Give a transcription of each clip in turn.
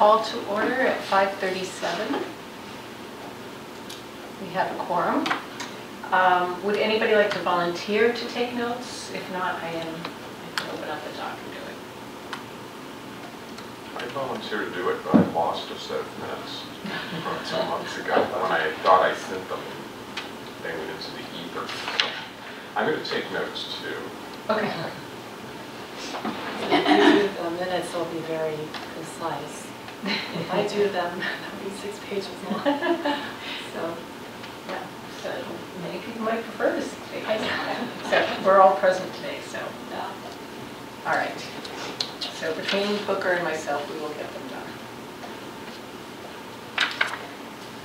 call to order at 5:37. We have a quorum. Would anybody like to volunteer to take notes? If not, I can open up the doc and do it. I volunteered to do it, but I lost a set of minutes from 2 months ago when I thought I sent them. They went into the ether. So I'm going to take notes too. Okay. If I do the minutes, will be very concise. If I do them, they'll be 6 pages long. So, yeah. So many people might prefer the 6 pages. So we're all present today. So, all right. So between Booker and myself, we will get them done.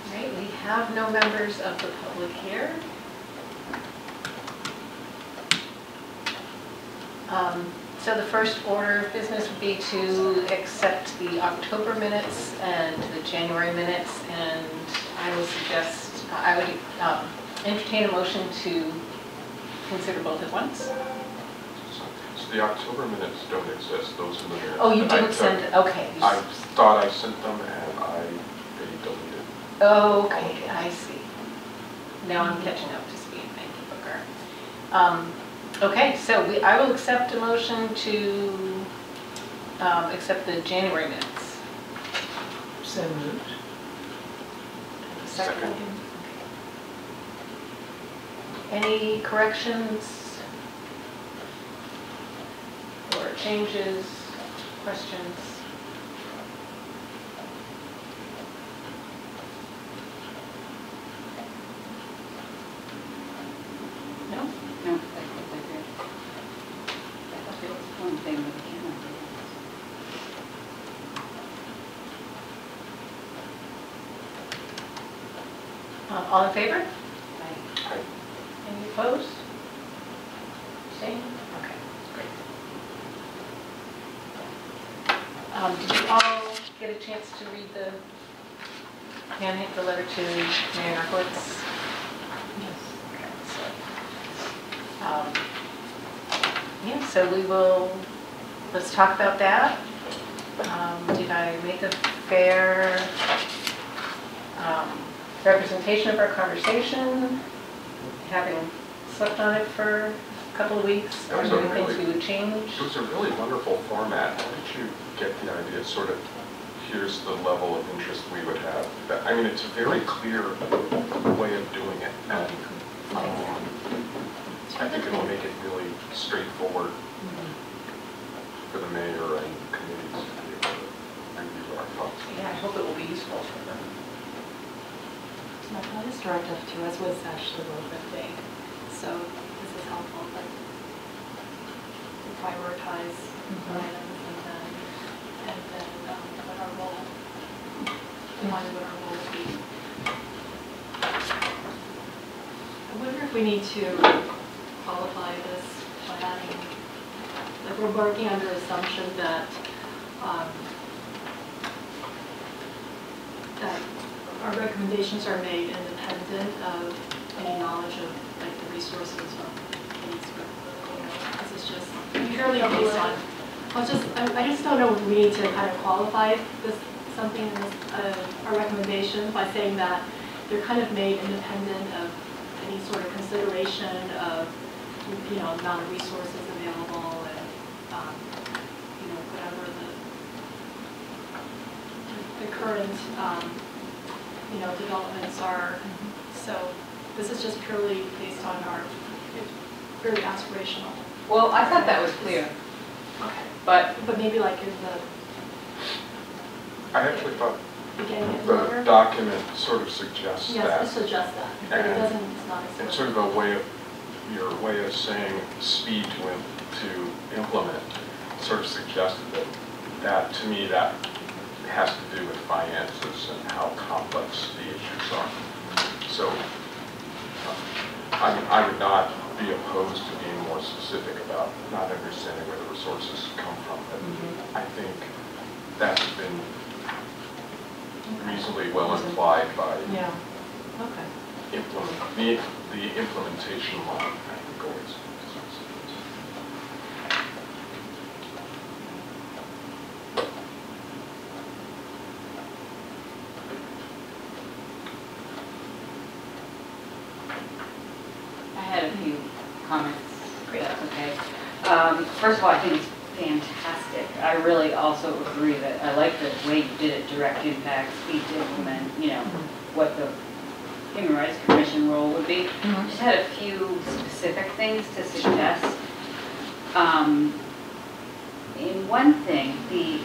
All right. We have no members of the public here. So the first order of business would be to accept the October minutes and the January minutes, and I would suggest, I would entertain a motion to consider both at once. So the October minutes don't exist, those are the minutes. Oh, you didn't send it, okay. I thought I sent them and they deleted. Oh, okay, I see. Now I'm catching up to speed, thank you, Booker. Okay, so I will accept a motion to accept the January minutes. So moved. Second. Okay. Any corrections or changes, questions? No? No. All in favor? Aye. Any opposed? Same? Okay, great. Did you all get a chance to read the letter to Mayor Ruckliss? Yes. Okay, so, yeah, so let's talk about that. Did I make a fair representation of our conversation, having slept on it for a couple of weeks, or doing things we would change? It was a really wonderful format. How did you get the idea, sort of, here's the level of interest we would have? I mean, it's a very clear way of doing it, and I think it will make it really straightforward for the mayor and committees to be able to review our thoughts. Yeah, I hope it will be useful for them. My last directive to us was actually a little bit vague, so this is helpful, but to prioritize items and then what our role, define what our role would be. I wonder if we need to qualify this by adding, like, we're working under the assumption that our recommendations are made independent of any knowledge of, like, the resources or things. This is just purely based on. I just don't know if we need to kind of qualify this our recommendation by saying that they're kind of made independent of any sort of consideration of, you know, amount of resources available and you know, whatever the current. You know, developments are. So this is just purely based on our, it's very aspirational. Well, I thought that was clear. Okay. But maybe like in the. I actually thought the document sort of suggests that. Yes, it suggests that. But it doesn't. It's not. It's sort of a way of saying speed to implement. Sort of suggested that to me that. Has to do with finances and how complex the issues are. So I would not be opposed to being more specific about not understanding where the resources come from. But I think that's been reasonably well implied by the implementation line. I think always. had a few comments. Great. That's okay. First of all, I think it's fantastic. I really also agree that I like the way you did it, direct impact, speed to implement, you know, what the Human Rights Commission role would be. Mm-hmm. Just had a few specific things to suggest. In one thing, the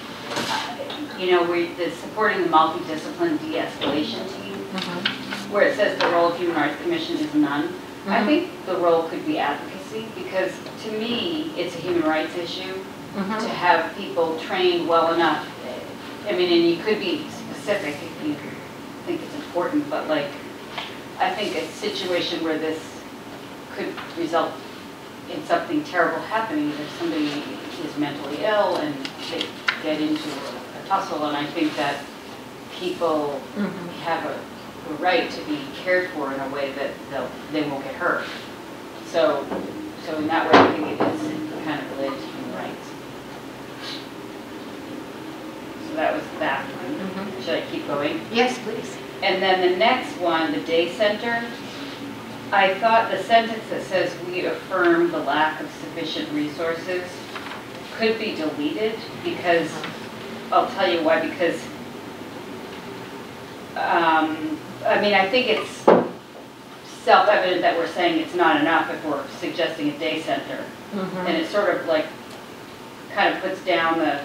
you know, the supporting the multidiscipline de-escalation team, mm-hmm. where it says the role of Human Rights Commission is none. Mm-hmm. I think the role could be advocacy, because to me, it's a human rights issue mm-hmm. to have people trained well enough. I mean, and you could be specific if you think it's important, but like, I think a situation where this could result in something terrible happening, if somebody is mentally ill and they get into a tussle, and I think that people mm-hmm. have a right to be cared for in a way that they won't get hurt. So in that way, I think it is kind of related to human rights. So that was that one. Mm-hmm. Should I keep going? Yes, please. And then the next one, the day center. I thought the sentence that says we affirm the lack of sufficient resources could be deleted, because I'll tell you why. Because I mean, I think it's self-evident that we're saying it's not enough if we're suggesting a day center, mm-hmm. and it sort of like kind of puts down the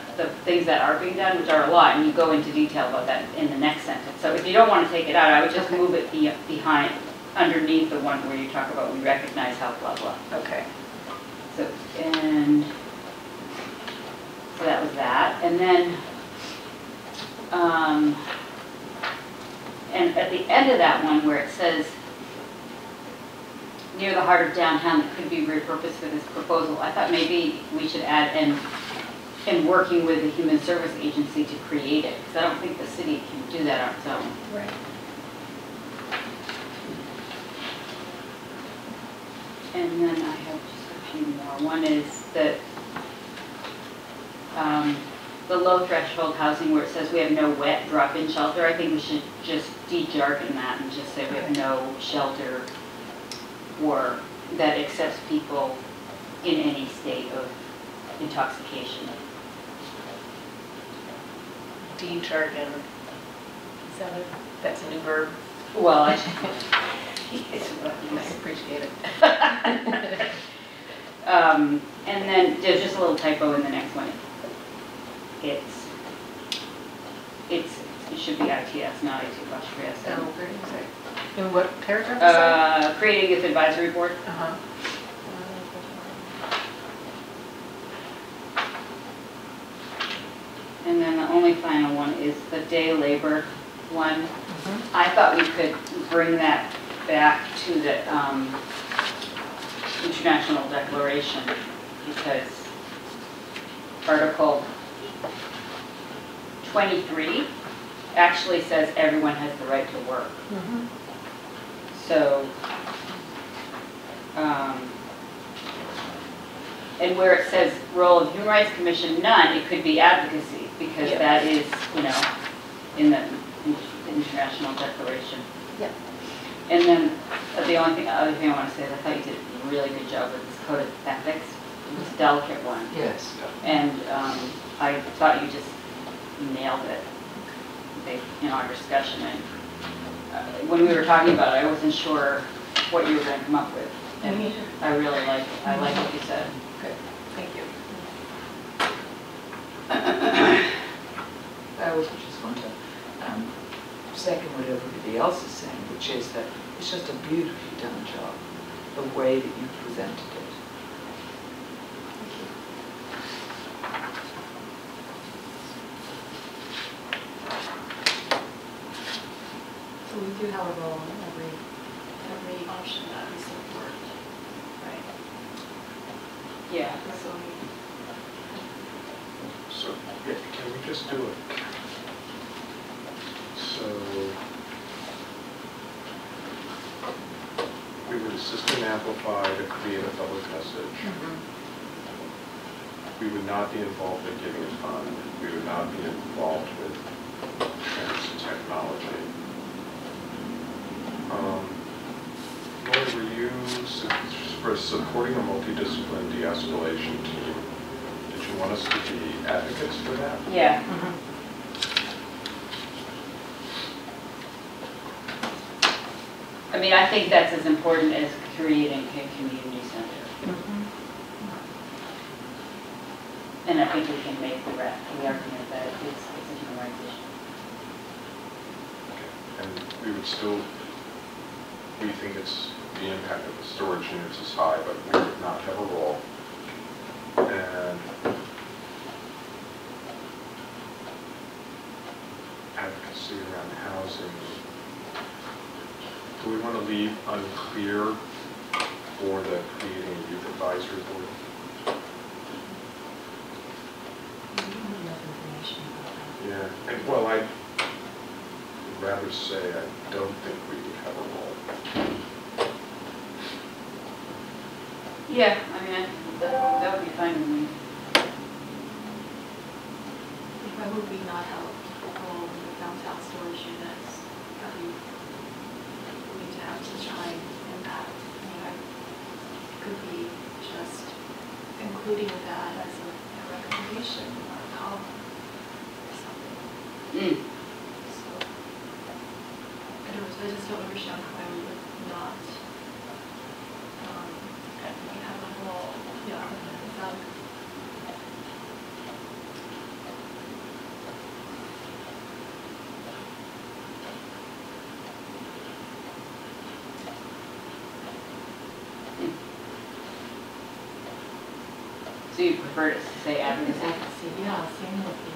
things that are being done, which are a lot, and you go into detail about that in the next sentence. So if you don't want to take it out, I would just move it behind. Underneath the one where you talk about we recognize how blah blah. Okay. So so that was that, and then and at the end of that one where it says near the heart of downtown that could be repurposed for this proposal, I thought maybe we should add in working with the Human Service Agency to create it, because I don't think the city can do that on its own. Right. And then I have just a few more. One is that the low threshold housing, where it says we have no wet drop-in shelter, I think we should just de-jargon that and just say we have no shelter or that accepts people in any state of intoxication. De-jargon. Is that that's a new verb? Well, I appreciate it. And then there's just a little typo in the next one. It should be ITS, not ITS. So. Oh, very exact. In what paragraph? Creating its advisory board. Uh-huh. And then the only final one is the day labor one. Mm-hmm. I thought we could bring that back to the International Declaration, because Article 23 actually says everyone has the right to work. Mm-hmm. So, and where it says role of Human Rights Commission none, it could be advocacy, because yep. that is, you know, in the International Declaration. Yep. And then the only thing, other thing I want to say is I thought you did a really good job with this code of ethics. It was a delicate one. Yes. And I thought you just nailed it in our discussion. And when we were talking about it, I wasn't sure what you were going to come up with. And mm-hmm. I really like it. I like what you said. Good. Thank you. I also just want to second what everybody else is saying, which is that it's just a beautifully done job, the way that you presented it. Thank you. So we do have a role in every option that we support, right? Yeah. So can we just do it? So we would assist and amplify to create a public message. Mm-hmm. We would not be involved in giving a fund. We would not be involved with technology. Lori, were you for supporting a multidisciplinary de-escalation team. Did you want us to be advocates for that? Yeah. Mm-hmm. I mean, I think that's as important as creating a community center. Mm-hmm. And I think we can make the argument that it's a human rights issue. Okay. And we would still, we think it's the impact of the storage units is high, but we would not have a role. And advocacy around housing. Do we want to leave unclear for the creating a youth advisory board? Yeah, and well, I'd rather say I don't think we would have a role. Yeah, I mean, that would be fine with me. Why would we not help people with downtown storage units that we need to have such high impact? I mean, it could be just including that as a recommendation or a column or something. Mm. So, I just don't understand why we would not. So you prefer to say advocacy? Yeah, same with the, similar to.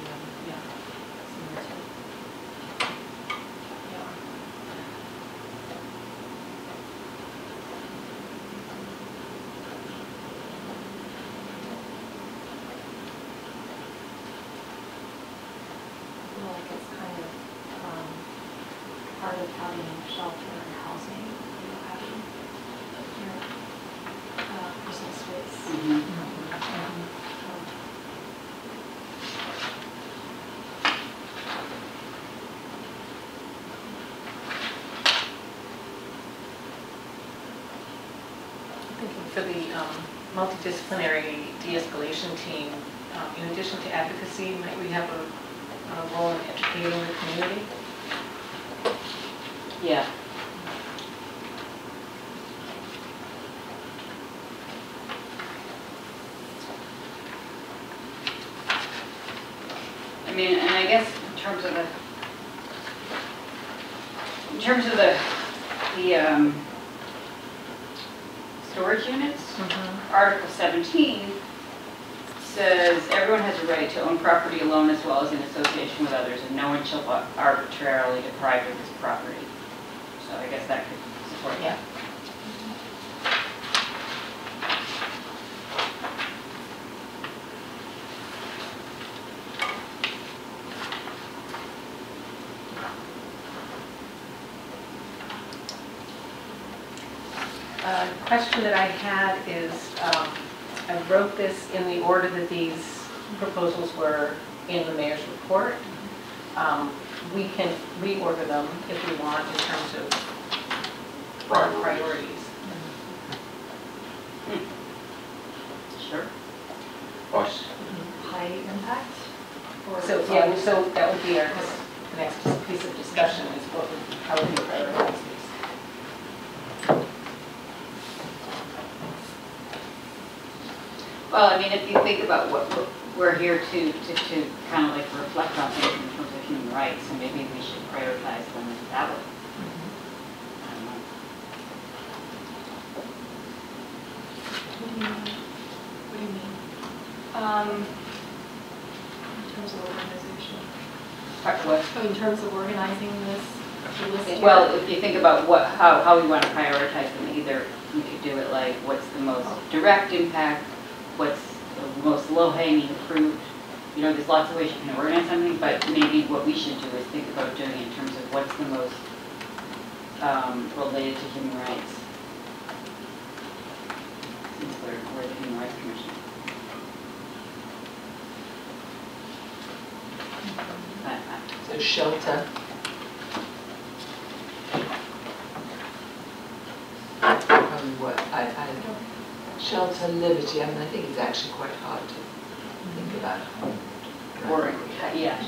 Multidisciplinary de-escalation team, in addition to advocacy, might we have a role in educating the community? Yeah. I mean, and I guess in terms of the storage units, Article 17 says everyone has a right to own property alone as well as in association with others, and no one shall arbitrarily deprive of his property. So I guess that could support that. Yeah. Question that I had is, I wrote this in the order that these proposals were in the mayor's report. We can reorder them if we want in terms of priorities. Mm-hmm. Sure. High impact? Or so yeah, so that would be our next piece of discussion is what would, how would we prioritize these? Well, I mean, if you think about what we're here to kind of like reflect on things in terms of human rights, and maybe we should prioritize them that way. Mm-hmm. I don't know. What do you mean? In terms of organization. What? So in terms of organizing this. Well, if you think about how we want to prioritize them, either you could do it like what's the most direct impact. What's the most low-hanging fruit? You know, there's lots of ways you can organize something, but maybe what we should do is think about doing it in terms of what's the most related to human rights. Since we're the Human Rights Commission. So shelter. What I don't. shelter, liberty. I mean, I think it's actually quite hard to think about it. Or, yeah.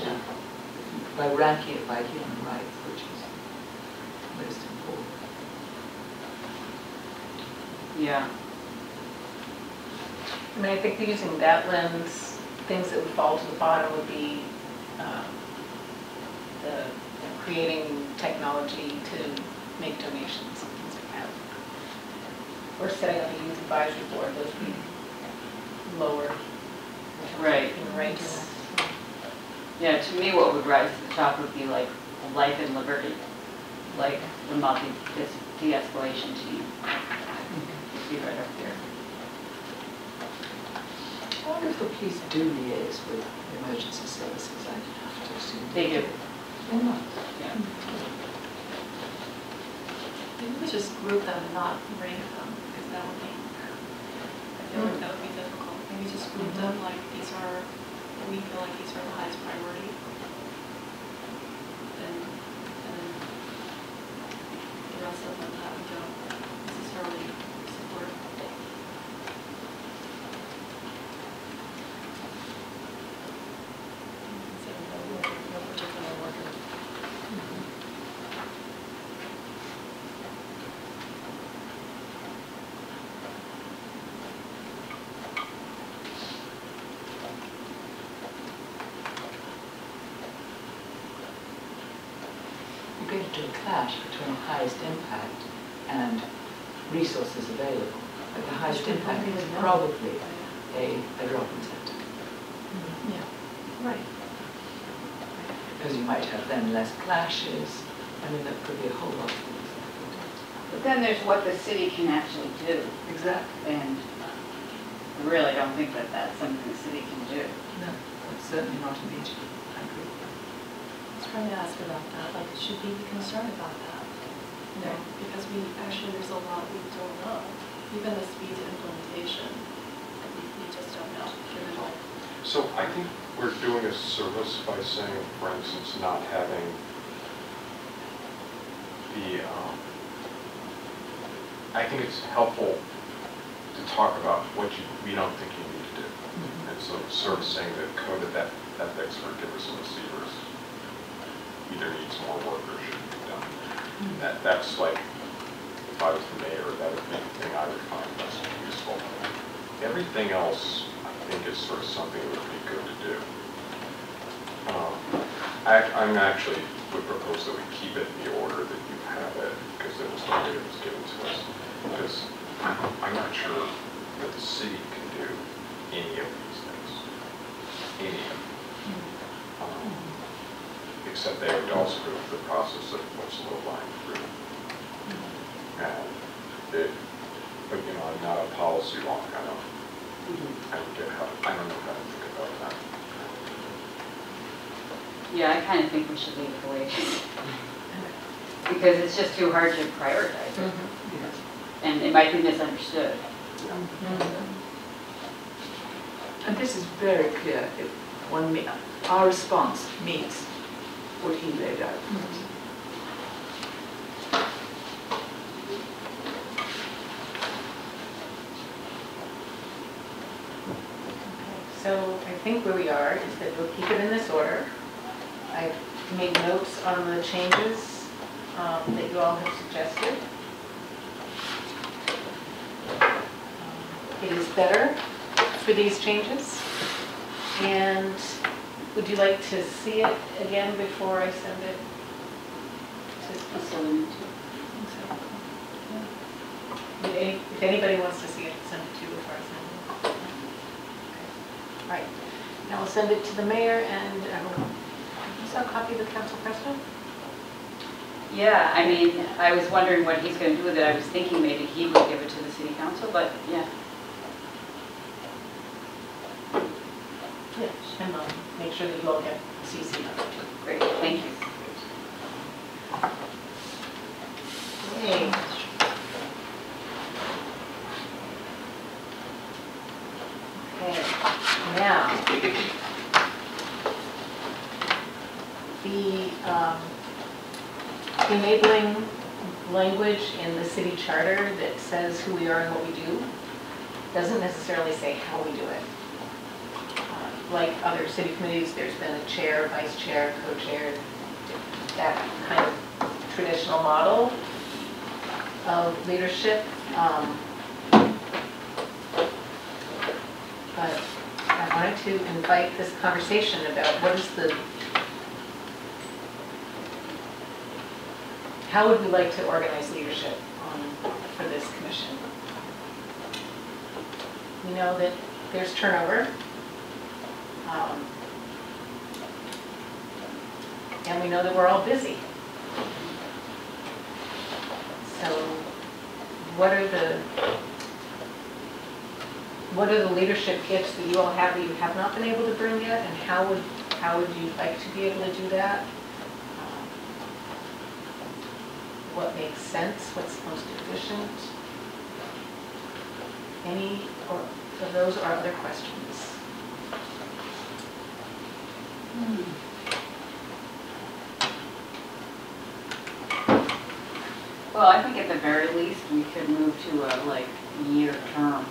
By ranking it by human rights, which is most important. Yeah. I mean, I think using that lens, things that would fall to the bottom would be creating technology to make donations, and things like that. Or setting up a youth advisory board, those would be lower. Right. Ranks. Yeah, to me, what would rise to the top would be like life and liberty, like the multi-de-escalation team. Be right up there. I wonder if the police do liaise with emergency services. I have to assume they do. Or not. Yeah. Maybe we just group them and not rank them, because that would be. I feel like that would be difficult. Maybe just group them like these are. We feel like these are the highest priority. And the rest of them that we don't necessarily support. No particular order. Going to do a clash between highest impact and resources available. But the highest impact is probably a drop-in center. Mm-hmm. Yeah, right. Because you might have then less clashes. I mean, that could be a whole lot of things. But then there's what the city can actually do. Exactly. And I really don't think that that's something the city can do. No, it's certainly not immediate. I agree. Trying to ask about that, like, should we be concerned about that? You know, because we actually, there's a lot we don't know. Even the speed of implementation, we just don't know. So I think we're doing a service by saying, for instance, not having the, I think it's helpful to talk about what we don't think you need to do. Mm-hmm. And so sort of saying that code of ethics for givers and receivers either needs more work or should be done. Mm-hmm. That's like, if I was the mayor, that would be the thing I would find most useful. Everything else, I think, is sort of something that would be good to do. I'm actually would propose that we keep it in the order that you have it, because it was the way it was given to us. Because I'm not sure that the city can do any of these things. Any of them. Mm-hmm. Except they would also go through the process of what's low-lying fruit. And you know, I'm not a policy wonk. I don't know how to think about that. Yeah, I kind of think we should leave it away because it's just too hard to prioritize it. Mm-hmm. Yes. And it might be misunderstood. Yeah. Mm-hmm. And this is very clear. If our response meets what he laid out. Mm-hmm. Okay, so I think where we are is that we'll keep it in this order. I've made notes on the changes that you all have suggested. It is better for these changes. And would you like to see it again before I send it to Sassoon? So, yeah. If anybody wants to see it, send it to you before I send it. Okay. All right. Now we'll send it to the mayor and you saw a copy of the council president? Yeah, I mean, I was wondering what he's going to do with it. I was thinking maybe he would give it to the city council, but yeah. And I'll make sure that you all get CC on it. Great, thank you. Okay. Okay, now the enabling language in the city charter that says who we are and what we do doesn't necessarily say how we do it. Like other city committees, there's been a chair, vice chair, co-chair, that kind of traditional model of leadership. But I wanted to invite this conversation about what is the, how would we like to organize leadership for this commission? We know that there's turnover, and we know that we're all busy. So what are the leadership gifts that you all have that you have not been able to bring yet, and how would you like to be able to do that? What makes sense? What's most efficient? Any of those or other questions? Well, I think at the very least we could move to a year term.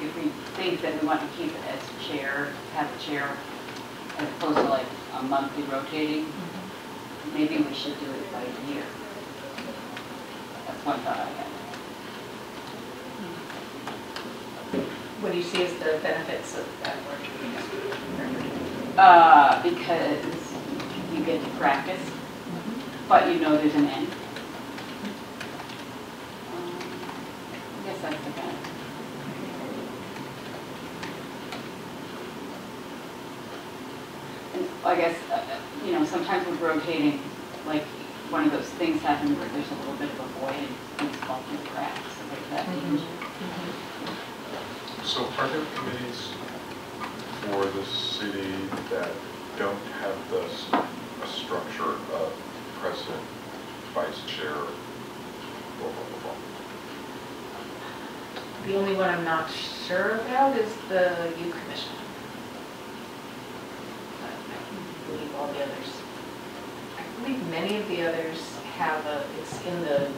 If we think that we want to keep it as chair, have a chair, as opposed to a monthly rotating, maybe we should do it by year. That's one thought I had. What do you see as the benefits of that work? Because you get to practice, but you know there's an end. I guess that's the benefit. I guess, sometimes we're rotating, one of those things happen where there's a little bit of a void and things fall through the cracks, so there's that danger. So are there committees for the city that don't have a structure of president, vice chair, blah, blah, blah, blah? The only one I'm not sure about is the Youth Commission. All the others. I believe many of the others have a. It's in the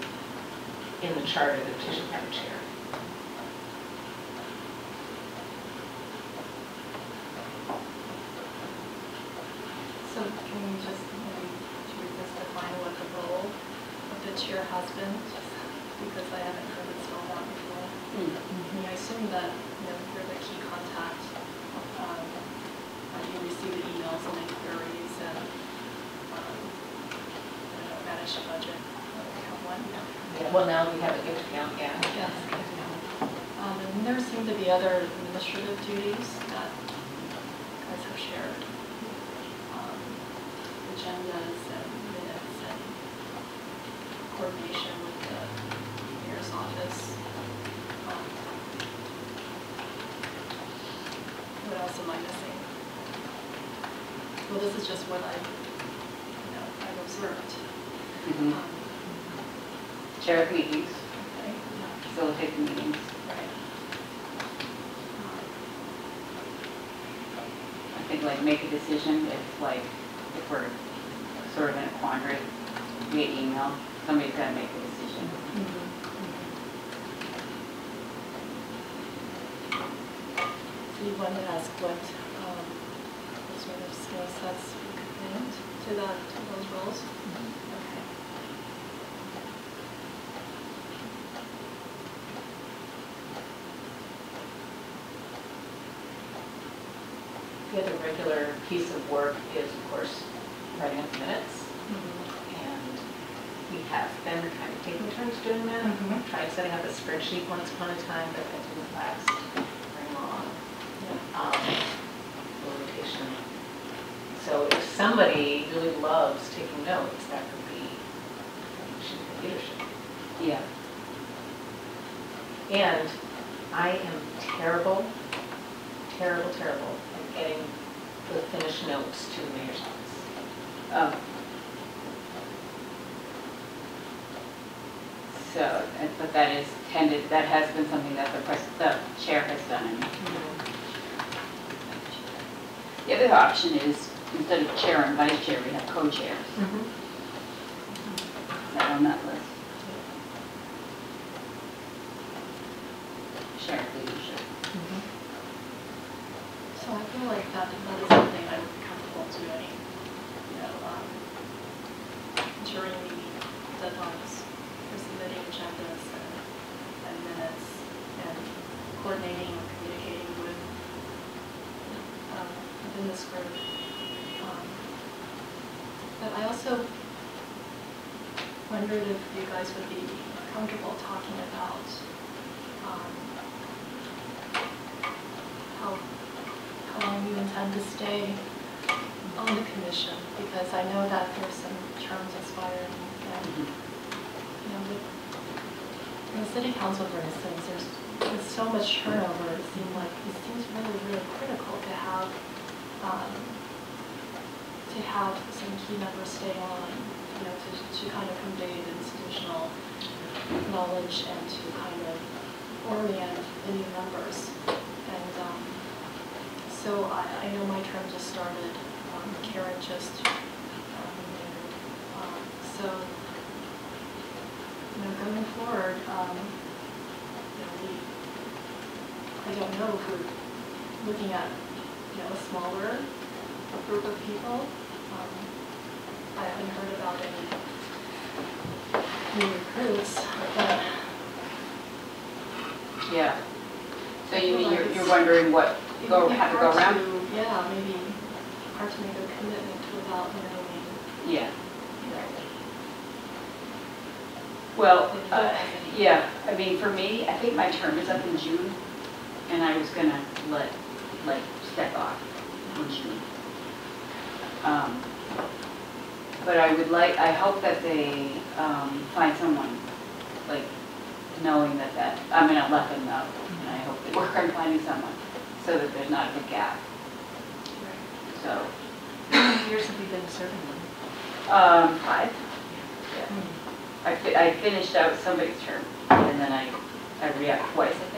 charter that they should have a chair. So can you just define what the role of the chair has been? Because I haven't heard it spelled out before. I assume that you're the key contact. You receive the emails and inquiries. Manage the budget. Yeah, well, now we have a gift account, yeah. Yes. And there seem to be other administrative duties that you guys have shared. Agendas and minutes and coordination with the mayor's office. What else am I missing? Well, this is just what I've observed. Chair of meetings. Okay. Facilitate the meetings. Right. I think make a decision. It's if we're sort of in a quandary via email, somebody's got to make a decision. So you want to ask what sort of skill sets we could bring to those roles. Okay. The other regular piece of work is, of course, writing up minutes, and we have been kind of taking turns doing that. Tried setting up a spreadsheet once upon a time, but that didn't last very long. Rotation. So if somebody really loves taking notes, that could be leadership. Yeah. And I am terrible at getting the finished notes to the mayor's office. Oh. So, but that is tended. That has been something that the chair has done. The other option is, instead of chair and vice chair, we have co-chairs. Is that on that list? shared leadership. So I feel like that is something I'm comfortable doing, during the deadlines for submitting agendas and minutes and coordinating and communicating with within this group. But I also wondered if you guys would be comfortable talking about how long you intend to stay on the commission, because I know that there's some terms expiring, and in the city council, for instance, there's so much turnover. It seems really, really critical to have some key members stay on, to kind of convey the institutional knowledge and to kind of orient the new members. And so I know my term just started. Karen just renewed. So going forward, I don't know if we're looking at a smaller group of people. I haven't heard about any new recruits, but yeah. So you mean you're wondering what have to go around? Yeah, maybe hard to make a commitment without knowing. Yeah. Well, yeah. I mean, for me, I think my term is up in June, and I was gonna step off in June. But I would like. I hope that they find someone, knowing that. I mean, I let them know, and I hope they work on finding someone so that there's not a big gap. Right. So. How many years have you been serving them? 5. Yeah. Mm-hmm. I finished out somebody's term, and then I re-upped twice, I think.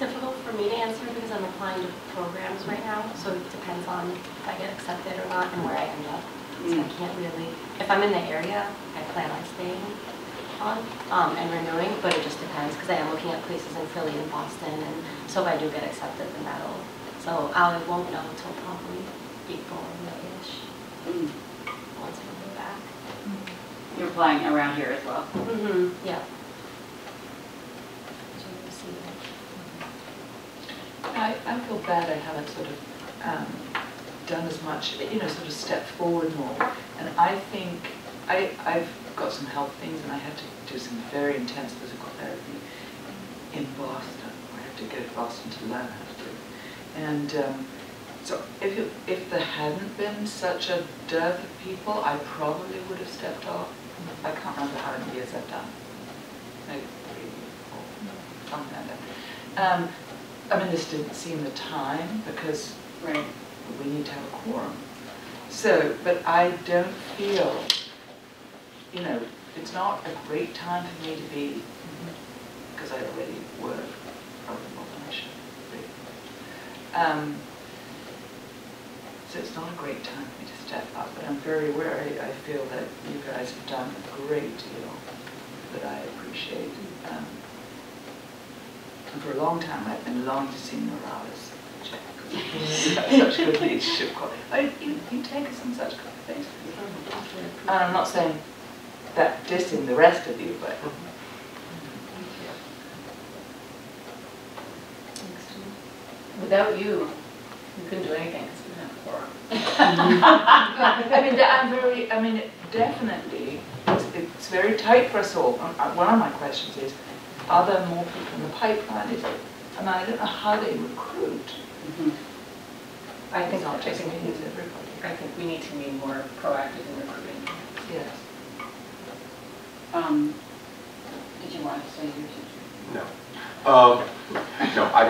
Difficult for me to answer because I'm applying to programs right now, so it depends on if I get accepted or not and where I end up. So I can't really, if I'm in the area, I plan on staying on and renewing, but it just depends because I am looking at places in Philly and Boston, and so if I do get accepted, then that'll, so I won't know until probably April or May-ish, once I go back. You're applying around here as well? Mm-hmm, yeah. I feel bad I haven't sort of done as much, sort of stepped forward more. And I think I've got some health things, and I had to do some very intense physical therapy in Boston. I had to go to Boston to learn how to do it. And so if there hadn't been such a dearth of people, I probably would have stepped off. I can't remember how many years I've done. Maybe 3 or 4, something like that. I mean, this didn't seem the time because we need to have a quorum. So, but I don't feel, it's not a great time for me to be, because I already work probably more than I should be. So it's not a great time for me to step up, but I'm very aware. I feel that you guys have done a great deal that I appreciate. And for a long time, I've been longing to see Morales check. Such good leadership quality. You take us on such good things. And I'm not saying that dissing the rest of you, but. Without you, you couldn't do anything. Definitely, it's very tight for us all. One of my questions is, are there more people in the pipeline? And I don't know how they recruit. I think we need to be more proactive in recruiting. Yes. Did you want to say your teacher? No. No, I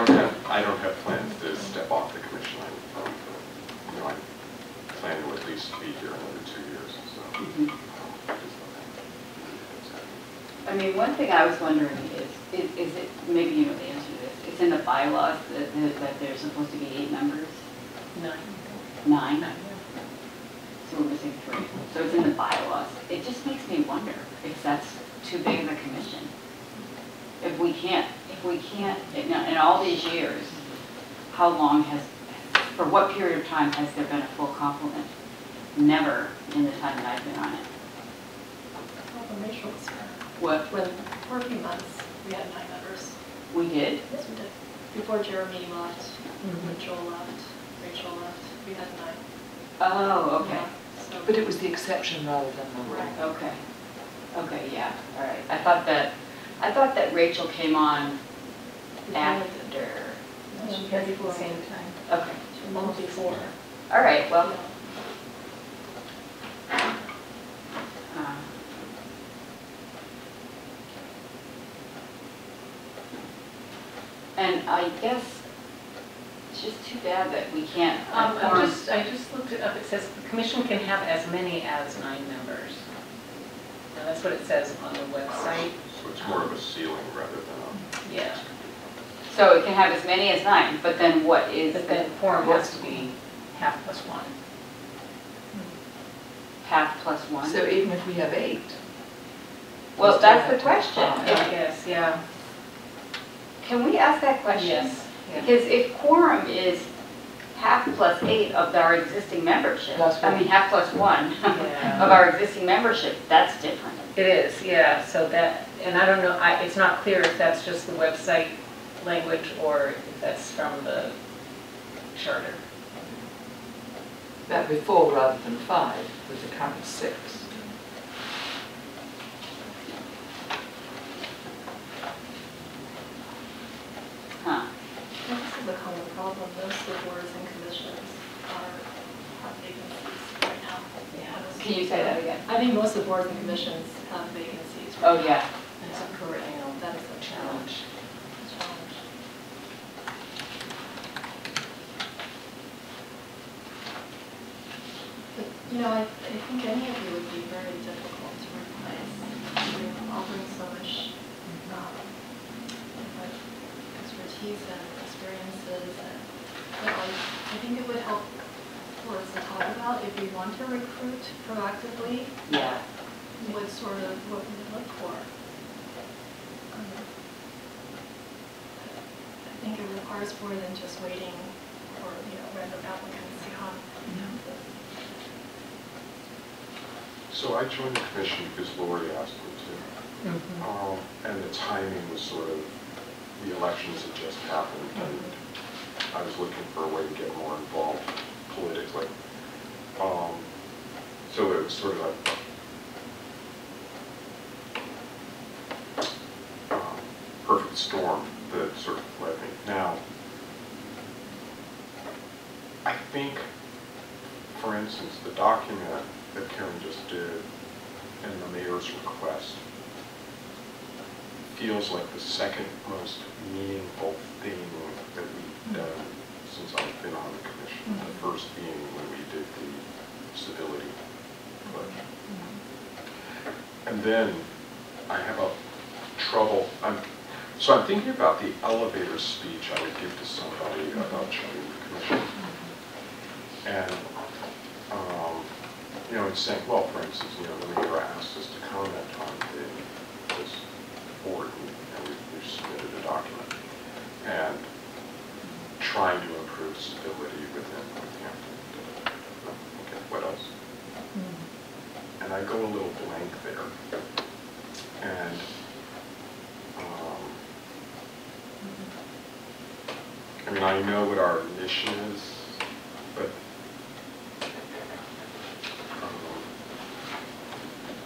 don't have plans to step off the commission. I plan to at least be here another 2 years. So. I mean, one thing I was wondering is it, maybe you know the answer to this, it's in the bylaws that there's supposed to be 8 members. Nine? So we're missing three. So it's in the bylaws. It just makes me wonder if that's too big of a commission. If we can't, in all these years, how long has, for what period of time has there been a full complement? Never in the time that I've been on it. Well, the Rachel was here. What? For a few months, we had 9 members. We did? Yes, we did. Before Jeremy left, when Joel left, Rachel left, we had 9. Oh, okay. Yeah, so. But it was the exception rather than the rule. Right. Okay. Okay, yeah. All right. I thought that Rachel came on after. No, she had before. Same time. Okay. A month before. All right. Well. Yeah. And I guess. It's just too bad that we can't. I just looked it up. It says the commission can have as many as 9 members. Now that's what it says on the website. So it's more of a ceiling rather than a. Yeah. So it can have as many as 9, but then what is? But then quorum has to be half plus 1. Half plus 1. So even if we have 8. Well, that's the question. I guess, yeah. Can we ask that question? Yes. Yeah. Because if quorum is half plus 8 of our existing membership, half plus 1 yeah. of our existing membership, that's different. It is, yeah. So that, and I don't know, it's not clear if that's just the website language or if that's from the charter. That would be 4 rather than 5, with a count of 6. Huh. This is a common problem. Most of the boards and commissions have vacancies right now. Yeah. Can you say that again? I think most of the boards and commissions have vacancies right now. Oh, yeah. That's a perennial. That is a challenge. But, you know, I think any of you would be very difficult to replace. We're all bring so much expertise and experiences, and I think it would help for us to talk about if we want to recruit proactively. Yeah. What sort of what we would look for. I think it requires more than just waiting for random applicants to come. So I joined the commission because Lori asked me to, and the timing was sort of. The elections had just happened, and I was looking for a way to get more involved politically. So it was sort of a perfect storm that sort of led me. Now, I think, for instance, the document that Karen just did and the mayor's request feels like the second most meaningful thing that we've done since I've been on the commission. The first being when we did the disability pledge. And then I have a so I'm thinking about the elevator speech I would give to somebody about joining the commission. And it's saying, well, for instance, the mayor asked us to comment on this board, and we submitted a document, and trying to improve stability within Northampton. Okay, what else? And I go a little blank there, and I mean, I know what our mission is, but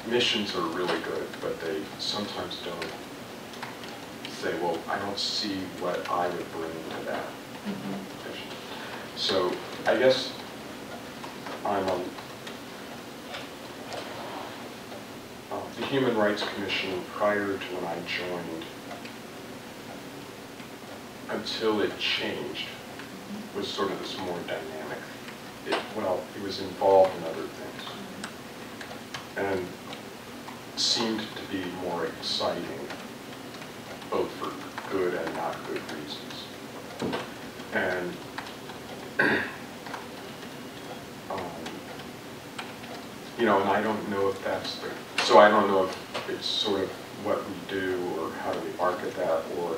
missions are really good, but they sometimes don't say, well, I don't see what I would bring to that mission. So I guess the Human Rights Commission, prior to when I joined, until it changed, was sort of this more dynamic. It was involved in other things. And seemed to be more exciting, both for good and not good reasons. And you know, and I don't know if that's the, so I don't know if it's sort of what we do or how do we market that, or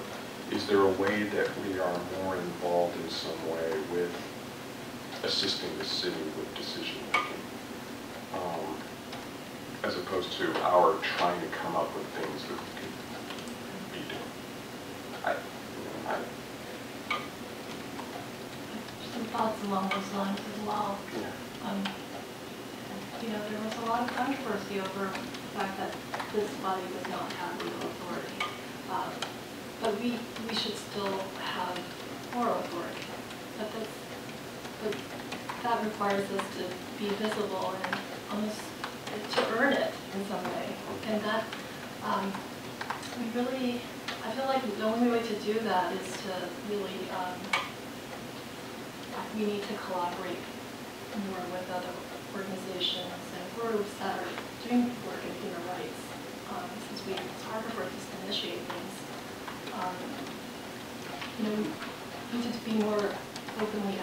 is there a way that we are more involved in some way with assisting the city with decision making, as opposed to our trying to come up with things that we could be doing. Some thoughts along those lines as well. Yeah. You know, there was a lot of controversy over the fact that this body does not have legal authority, but we should still have moral authority. But that requires us to be visible and almost to earn it in some way. And that we really, I feel like the only way to do that is to really, we need to collaborate more with other organizations and groups that are doing work in human rights, since it's harder for us to initiate things. You know, we need to be more openly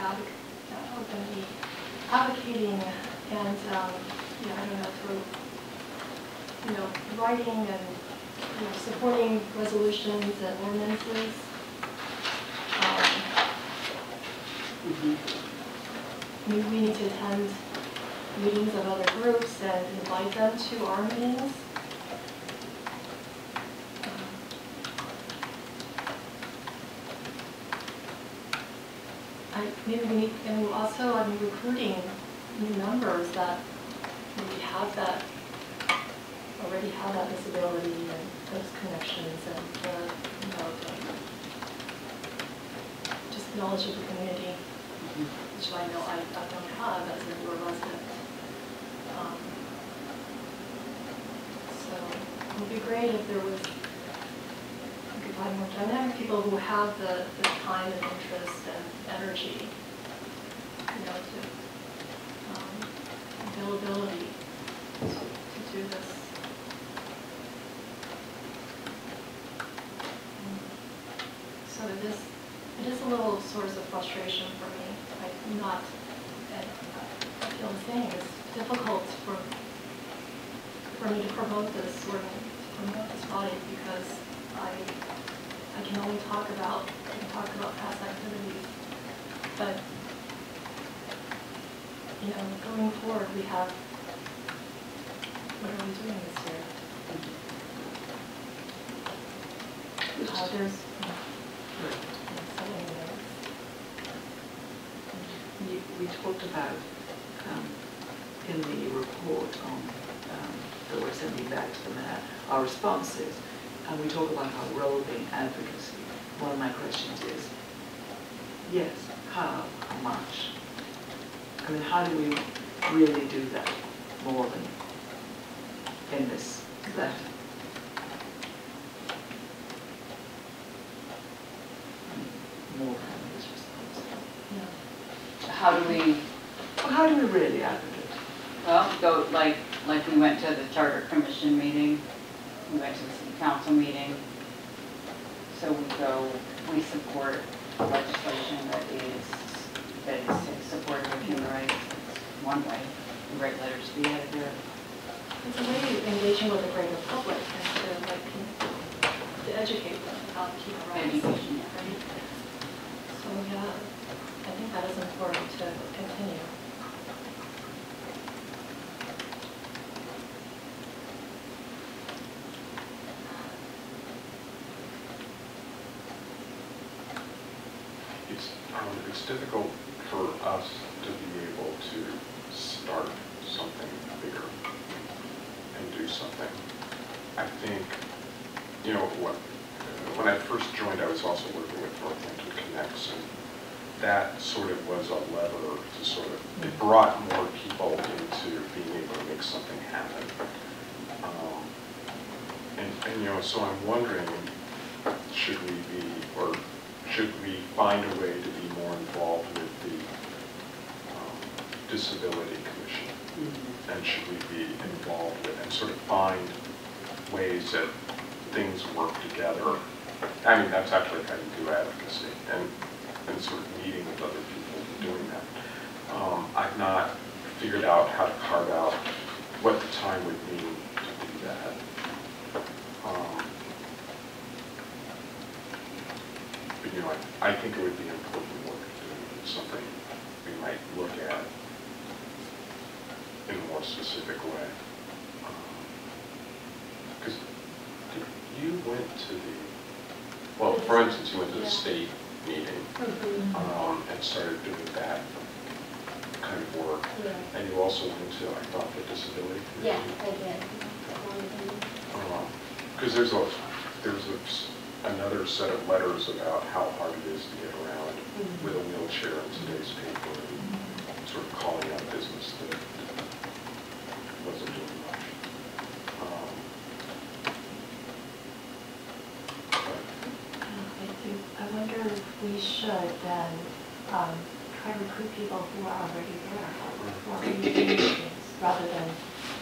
advocating and yeah, I don't know, through, you know, writing and, you know, supporting resolutions and ordinances. We need to attend meetings of other groups and invite them to our meetings. Maybe we need, and also I'm recruiting new members that maybe have that, already have that disability and those connections and the, you know, just knowledge of the community, which I know I don't have as a rural resident. So it would be great if there was, we could find more dynamic people who have the time and interest and energy, you know, to availability to do this. So it is a little source of frustration for me. I'm not, I feel the same. It's difficult for me to promote this or to promote this body because I can only talk about past activities, but you know, going forward, we have, what are we doing this year? There's so many notes. We talked about, in the report on, that we're sending back to the mayor, our responses, and we talk about our role being advocacy. One of my questions is, yes, how much? I mean, how do we really do that more than in this letter? More than this response. Yeah. How do we really advocate? Well, so like we went to the Charter Commission meeting, we went to the City Council meeting, so we support legislation that is supportive of human rights. It's one way. We write letters to the editor. It's a way of engaging with the greater public and to educate them about human rights. Education, yeah. Right? So yeah, I think that is important to continue. It's difficult for us to be able to start something bigger and do something. I think, you know, when I first joined, I was also working with Northampton Connection. That sort of was a lever to sort of, it brought more people into being able to make something happen. And you know, so I'm wondering, should we be, or should we find a way to be more involved with the Disability Commission? Mm-hmm. And should we be involved with and sort of find ways that things work together? I mean, that's actually how you do advocacy and sort of meeting with other people and doing that. I've not figured out how to carve out time with me to do that. But you know, I think it would be important work to do. It's something we might look at in a more specific way. Because you went to the, well, for instance, you went to the state meeting and started doing that kind of work. Yeah. And you also went to, I thought, the Disability Commission. Yeah, I did. Because there's another set of letters about how hard it is to get around with a wheelchair in today's paper, and sort of calling out business that wasn't doing much. I wonder if we should then try to recruit people who are already there, who are already doing these things, rather than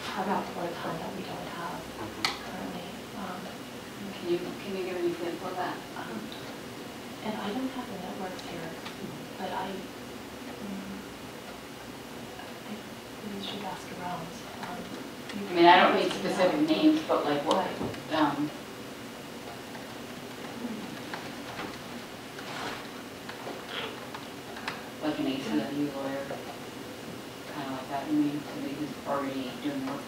carve out for a time that we don't have currently. Can you give an example of that? And I don't have the network here, but I think we should ask around. I mean, I don't need specific names, but like what? Right. Like an ACLU lawyer, kind of like that. I mean, somebody who's already doing work.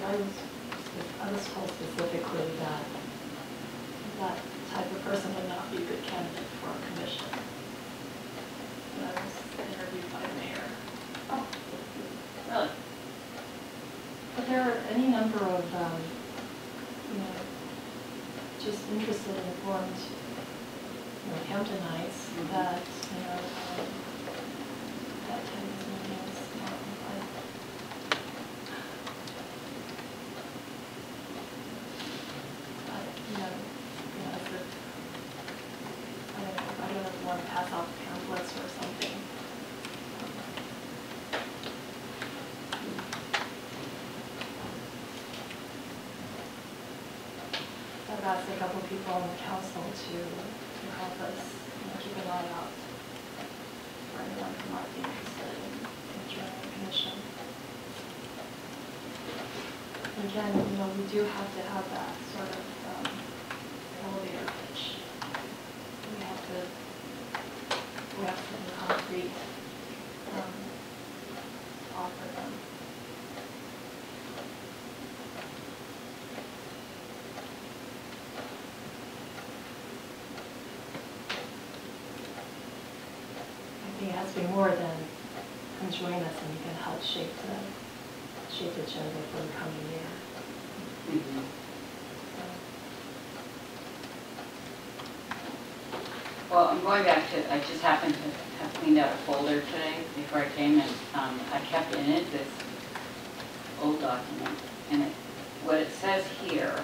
I was told specifically that that type of person would not be a good candidate for a commission. And I was interviewed by the mayor. Oh, really? But there are any number of, you know, just interested and informed Northamptonites that, you know, that type of meetings. I don't know if you want to pass off pamphlets or something. I've asked a couple people on the council to help us, you know, keep an eye out for anyone who might be interested in joining the commission. Again, you know, we do have to have that sort of elevator pitch. We have something concrete to offer them. I think it has to be more than come join us and you can help shape the agenda for the coming year. Well, I'm going back to, I just happened to have cleaned out a folder today before I came, and I kept in it this old document. And what it says here,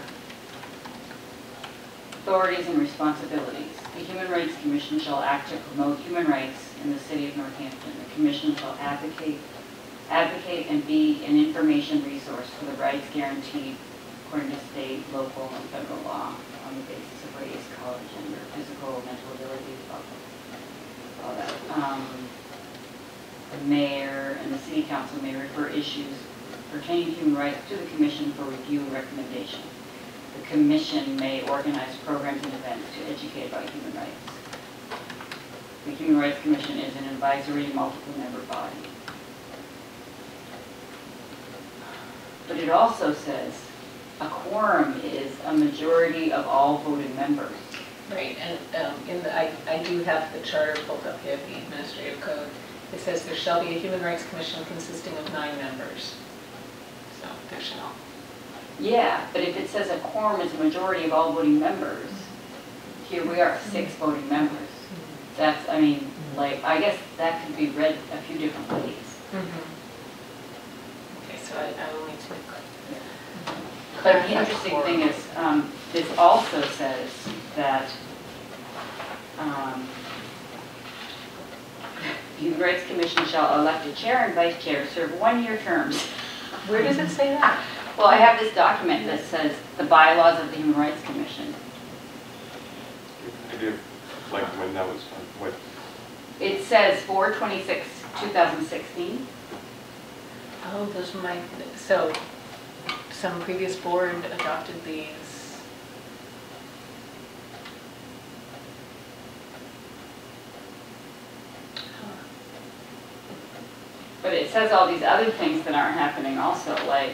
authorities and responsibilities. The Human Rights Commission shall act to promote human rights in the city of Northampton. The Commission shall advocate and be an information resource for the rights guaranteed according to state, local, and federal law on the basis of race, color, gender, physical, mental abilities, all that. The mayor and the city council may refer issues pertaining to human rights to the commission for review and recommendation. The commission may organize programs and events to educate about human rights. The Human Rights Commission is an advisory multiple-member body. But it also says, a quorum is a majority of all voting members. Right, and I do have the charter pulled up here, the administrative code. It says there shall be a Human Rights Commission consisting of 9 members. So there shall. Yeah, but if it says a quorum is a majority of all voting members, here we are, 6 voting members. That's, I mean, like, I guess that could be read a few different ways. Okay, so I will need to click. But the interesting thing is, this also says that the Human Rights Commission shall elect a chair and vice chair, serve 1-year terms. Where does it say that? Well, I have this document that says the bylaws of the Human Rights Commission. Like when that was, what? It says 4/26/2016. Oh, those are my, so some previous board adopted these. But it says all these other things that aren't happening also, like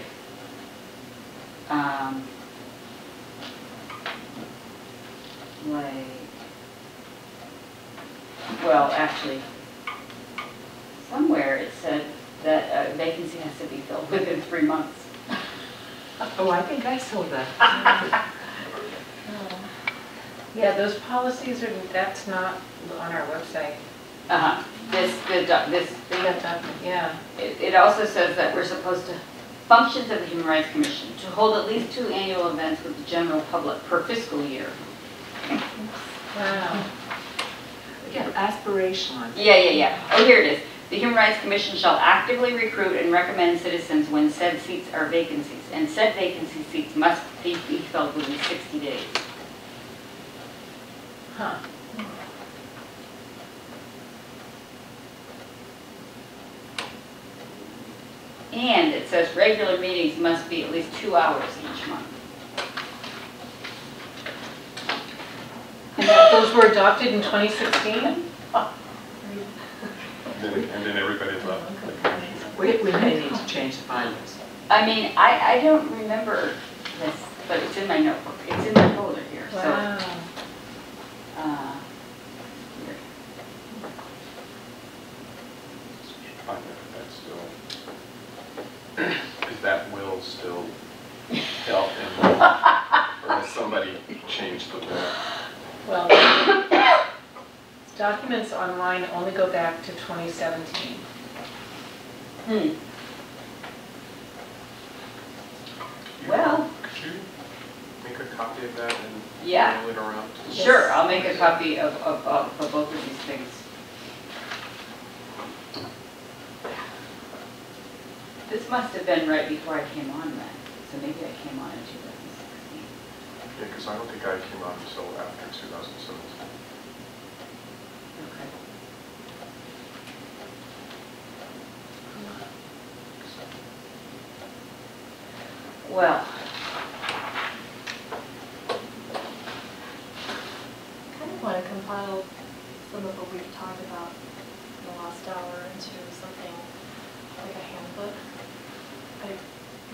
well, actually, somewhere it said that a vacancy has to be filled within 3 months. Oh, I think I saw that. Yeah, those policies are, that's not on our website. Uh-huh. This thing, yeah. It also says that we're supposed to, functions of the Human Rights Commission, to hold at least 2 annual events with the general public per fiscal year. Wow. Again, aspirational. Yeah. Oh, here it is. The Human Rights Commission shall actively recruit and recommend citizens when said seats are vacancies, and said vacancy seats must be filled within 60 days. Huh. And it says regular meetings must be at least 2 hours each month. And those were adopted in 2016? Oh. And then everybody thought. We may need to change the bylaws. I mean, I don't remember this, but it's in my notebook. It's in my folder here. Wow. So, here. I don't know if that's still. Is that will still dealt in, or has somebody changed the will? Well, documents online only go back to 2017. Well, could you make a copy of that and mail it around? Yes. Sure, I'll make a copy of both of these things. This must have been right before I came on then, so maybe I came on in 2016. Yeah, because I don't think I came on until after 2017. Okay. Well, I kind of want to compile some of what we've talked about in the last hour into something like a handbook. It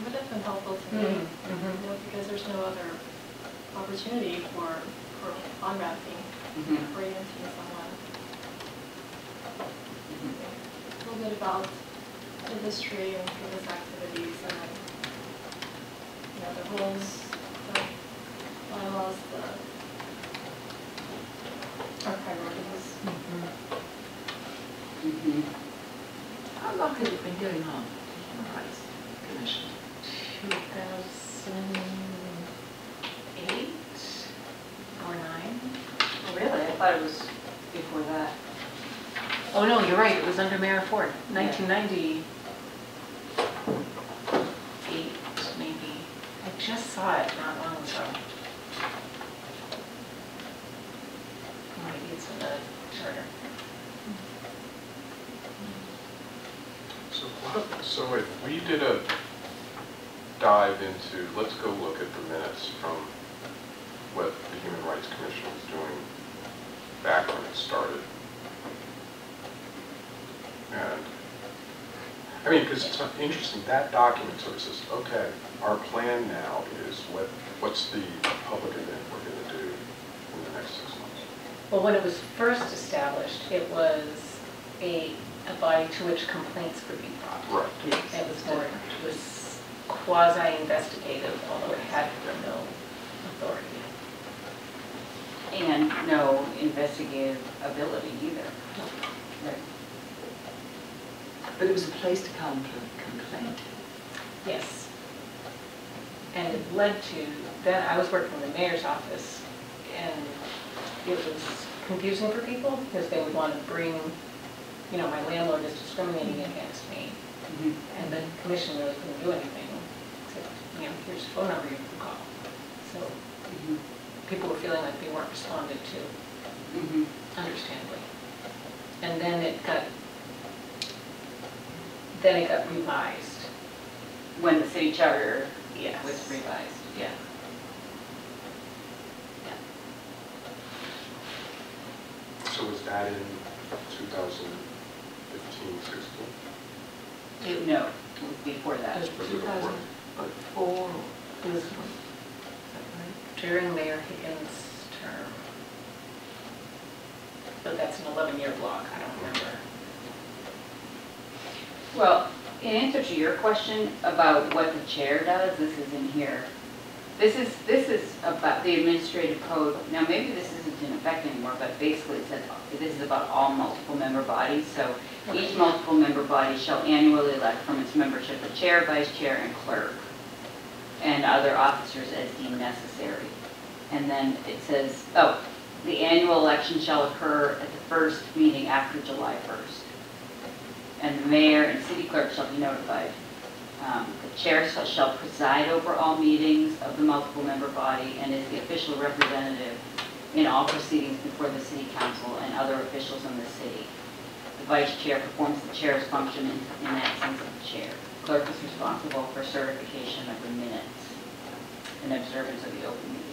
would have been helpful to me, you know, because there's no other opportunity for unwrapping or even seeing someone. A little bit about the history and previous activities, and then, you know, the rules, the bylaws, the priorities. How long have you been going on? Human Rights Commission. 2008 or 9? Oh, really? I thought it was before that. Oh no, you're right. It was under Mayor Ford, 1998, maybe. I just saw it not long ago. Maybe it's in the charter. So if we did a dive into, let's go look at the minutes from what the Human Rights Commission was doing back when it started. And, I mean, because it's interesting, that document sort of says, okay, our plan now is what's the public event we're going to do in the next 6 months? Well, when it was first established, it was a body to which complaints could be brought. Right. Yes. It was quasi-investigative, although it had no authority. And no investigative ability either. Right. But it was a place to come to complaint. Yes. And it led to, then I was working in the mayor's office, and it was confusing for people because they would want to bring, you know, my landlord is discriminating against me, and the commission really couldn't do anything except, you know, here's a phone number you can call. So people were feeling like they weren't responded to, understandably. And then it got revised when the city charter was revised. Yeah. Yeah. So was that in 2015, 16? No, it was before that. It was 2004. It was during Mayor Higgins' term. But that's an 11-year block. I don't remember. Well, in answer to your question about what the chair does, this is in here. This is about the administrative code. Now, maybe this isn't in effect anymore, but basically it says this is about all multiple member bodies. So each multiple member body shall annually elect from its membership a chair, vice chair, and clerk, and other officers as deemed necessary. And then it says, oh, the annual election shall occur at the first meeting after July 1st. And the mayor and city clerk shall be notified. The chair shall preside over all meetings of the multiple member body and is the official representative in all proceedings before the city council and other officials in the city. The vice chair performs the chair's function in absence of the chair. The clerk is responsible for certification of the minutes and observance of the open meeting.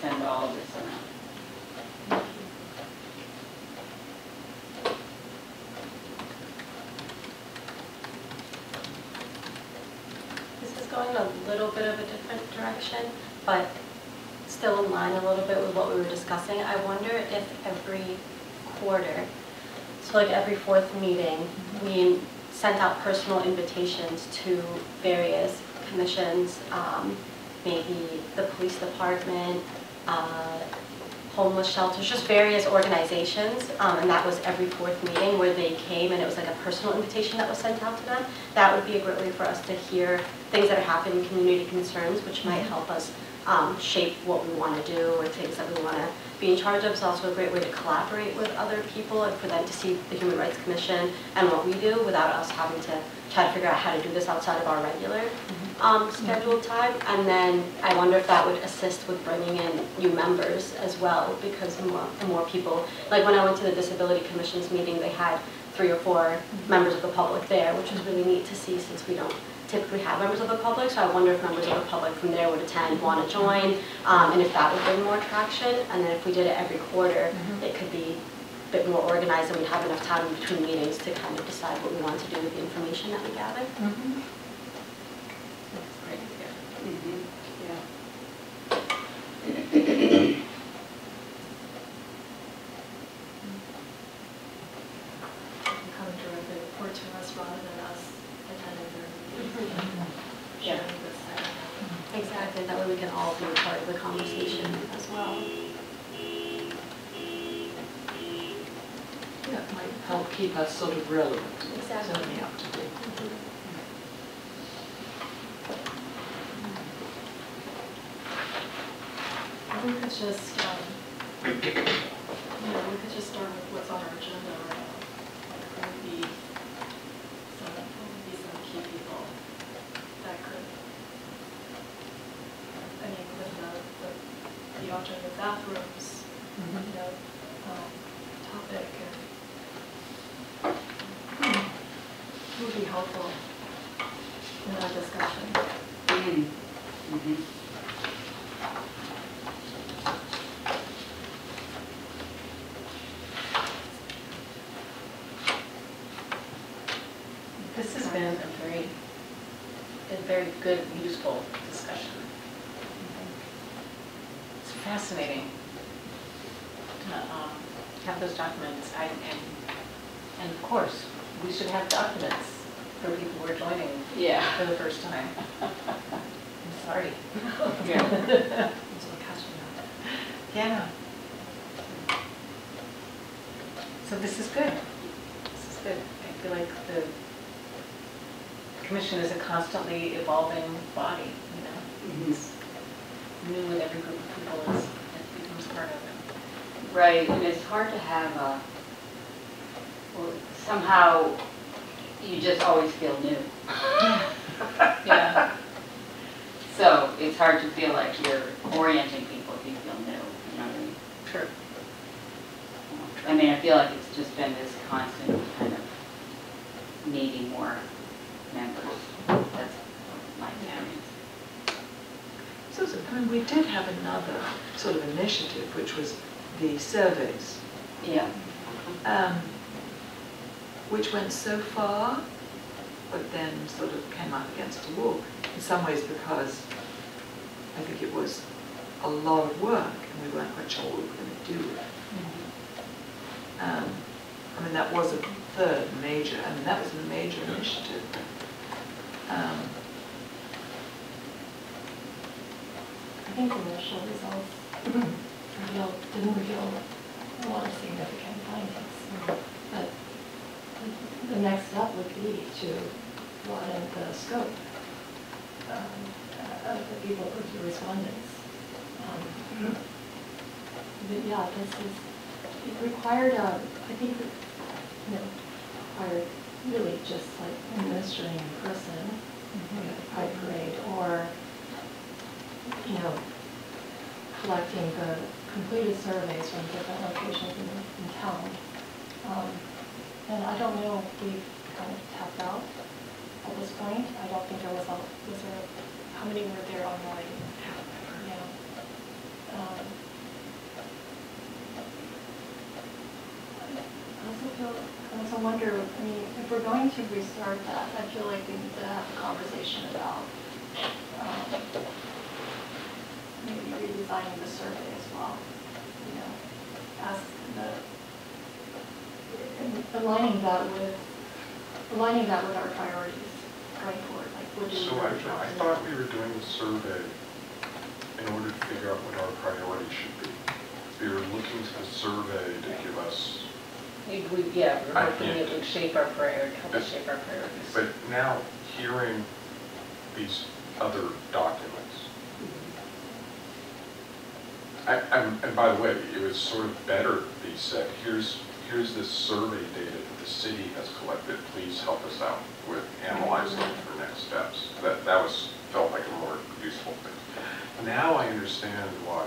Send all of this around. This is going a little bit of a different direction, but still in line a little bit with what we were discussing. I wonder if every quarter, so like every fourth meeting, we sent out personal invitations to various commissions, maybe the police department, homeless shelters, just various organizations, and that was every fourth meeting where they came, and it was like a personal invitation that was sent out to them. That would be a great way for us to hear things that are happening in community concerns, which might help us shape what we want to do or things that we want to be in charge of. It's also a great way to collaborate with other people and for them to see the Human Rights Commission and what we do without us having to try to figure out how to do this outside of our regular scheduled time. And then I wonder if that would assist with bringing in new members as well, because more people, like when I went to the Disability Commission's meeting, they had 3 or 4 members of the public there, which was really neat to see since we don't typically have members of the public. So I wonder if members of the public from there would attend, want to join, and if that would bring more traction. And then if we did it every quarter, it could be a bit more organized and we'd have enough time in between meetings to kind of decide what we want to do with the information that we gather. Keep us sort of relevant, certainly up to date. I think it's just, you know, we could just start with what's on our agenda right now. There would be some key people that could, I mean, with the object of bathrooms, you know, topic. Would be helpful in our discussion. This has been a very good, useful discussion. It's fascinating to have those documents. And of course, we should have documents for people who are joining for the first time. I'm sorry. So this is good. This is good. I feel like the commission is a constantly evolving body, you know. It's new with every group of people that becomes part of it. Right, and it's hard to have a somehow you just always feel new. So it's hard to feel like you're orienting people if you feel new, you know what I mean? True. feel like it's just been this constant kind of needing more members. That's my experience. So, I mean, we did have another sort of initiative, which was the surveys. Yeah. Which went so far, but then sort of came up against a wall in some ways, because I think it was a lot of work and we weren't quite sure what we were going to do with it. Mm-hmm. I mean, that was a third major, I mean, that was a major initiative. I think initial results didn't reveal a lot of significant findings, but the next step would be to broaden the scope of the people, of the respondents. But yeah, this is, it required, I think, you know, required really just like administering in person, like a pride parade, or, you know, collecting the completed surveys from different locations in town. And I don't know if we've kind of tapped out at this point. I don't think there was a, how many were there online? Yeah. I also feel, wonder, I mean, if we're going to restart that, I feel like we need to have a conversation about maybe redesigning the survey as well. You know, ask the, aligning that with our priorities going forward. Like, so I thought we were doing the survey in order to figure out what our priorities should be. We were looking to the survey to give us. Yeah, we were hoping it would shape our priorities. But now hearing these other documents, and by the way, it was sort of better to be said. Here's this survey data that the city has collected. Please help us out with analyzing for next steps. That was, felt like a more useful thing. Now I understand why.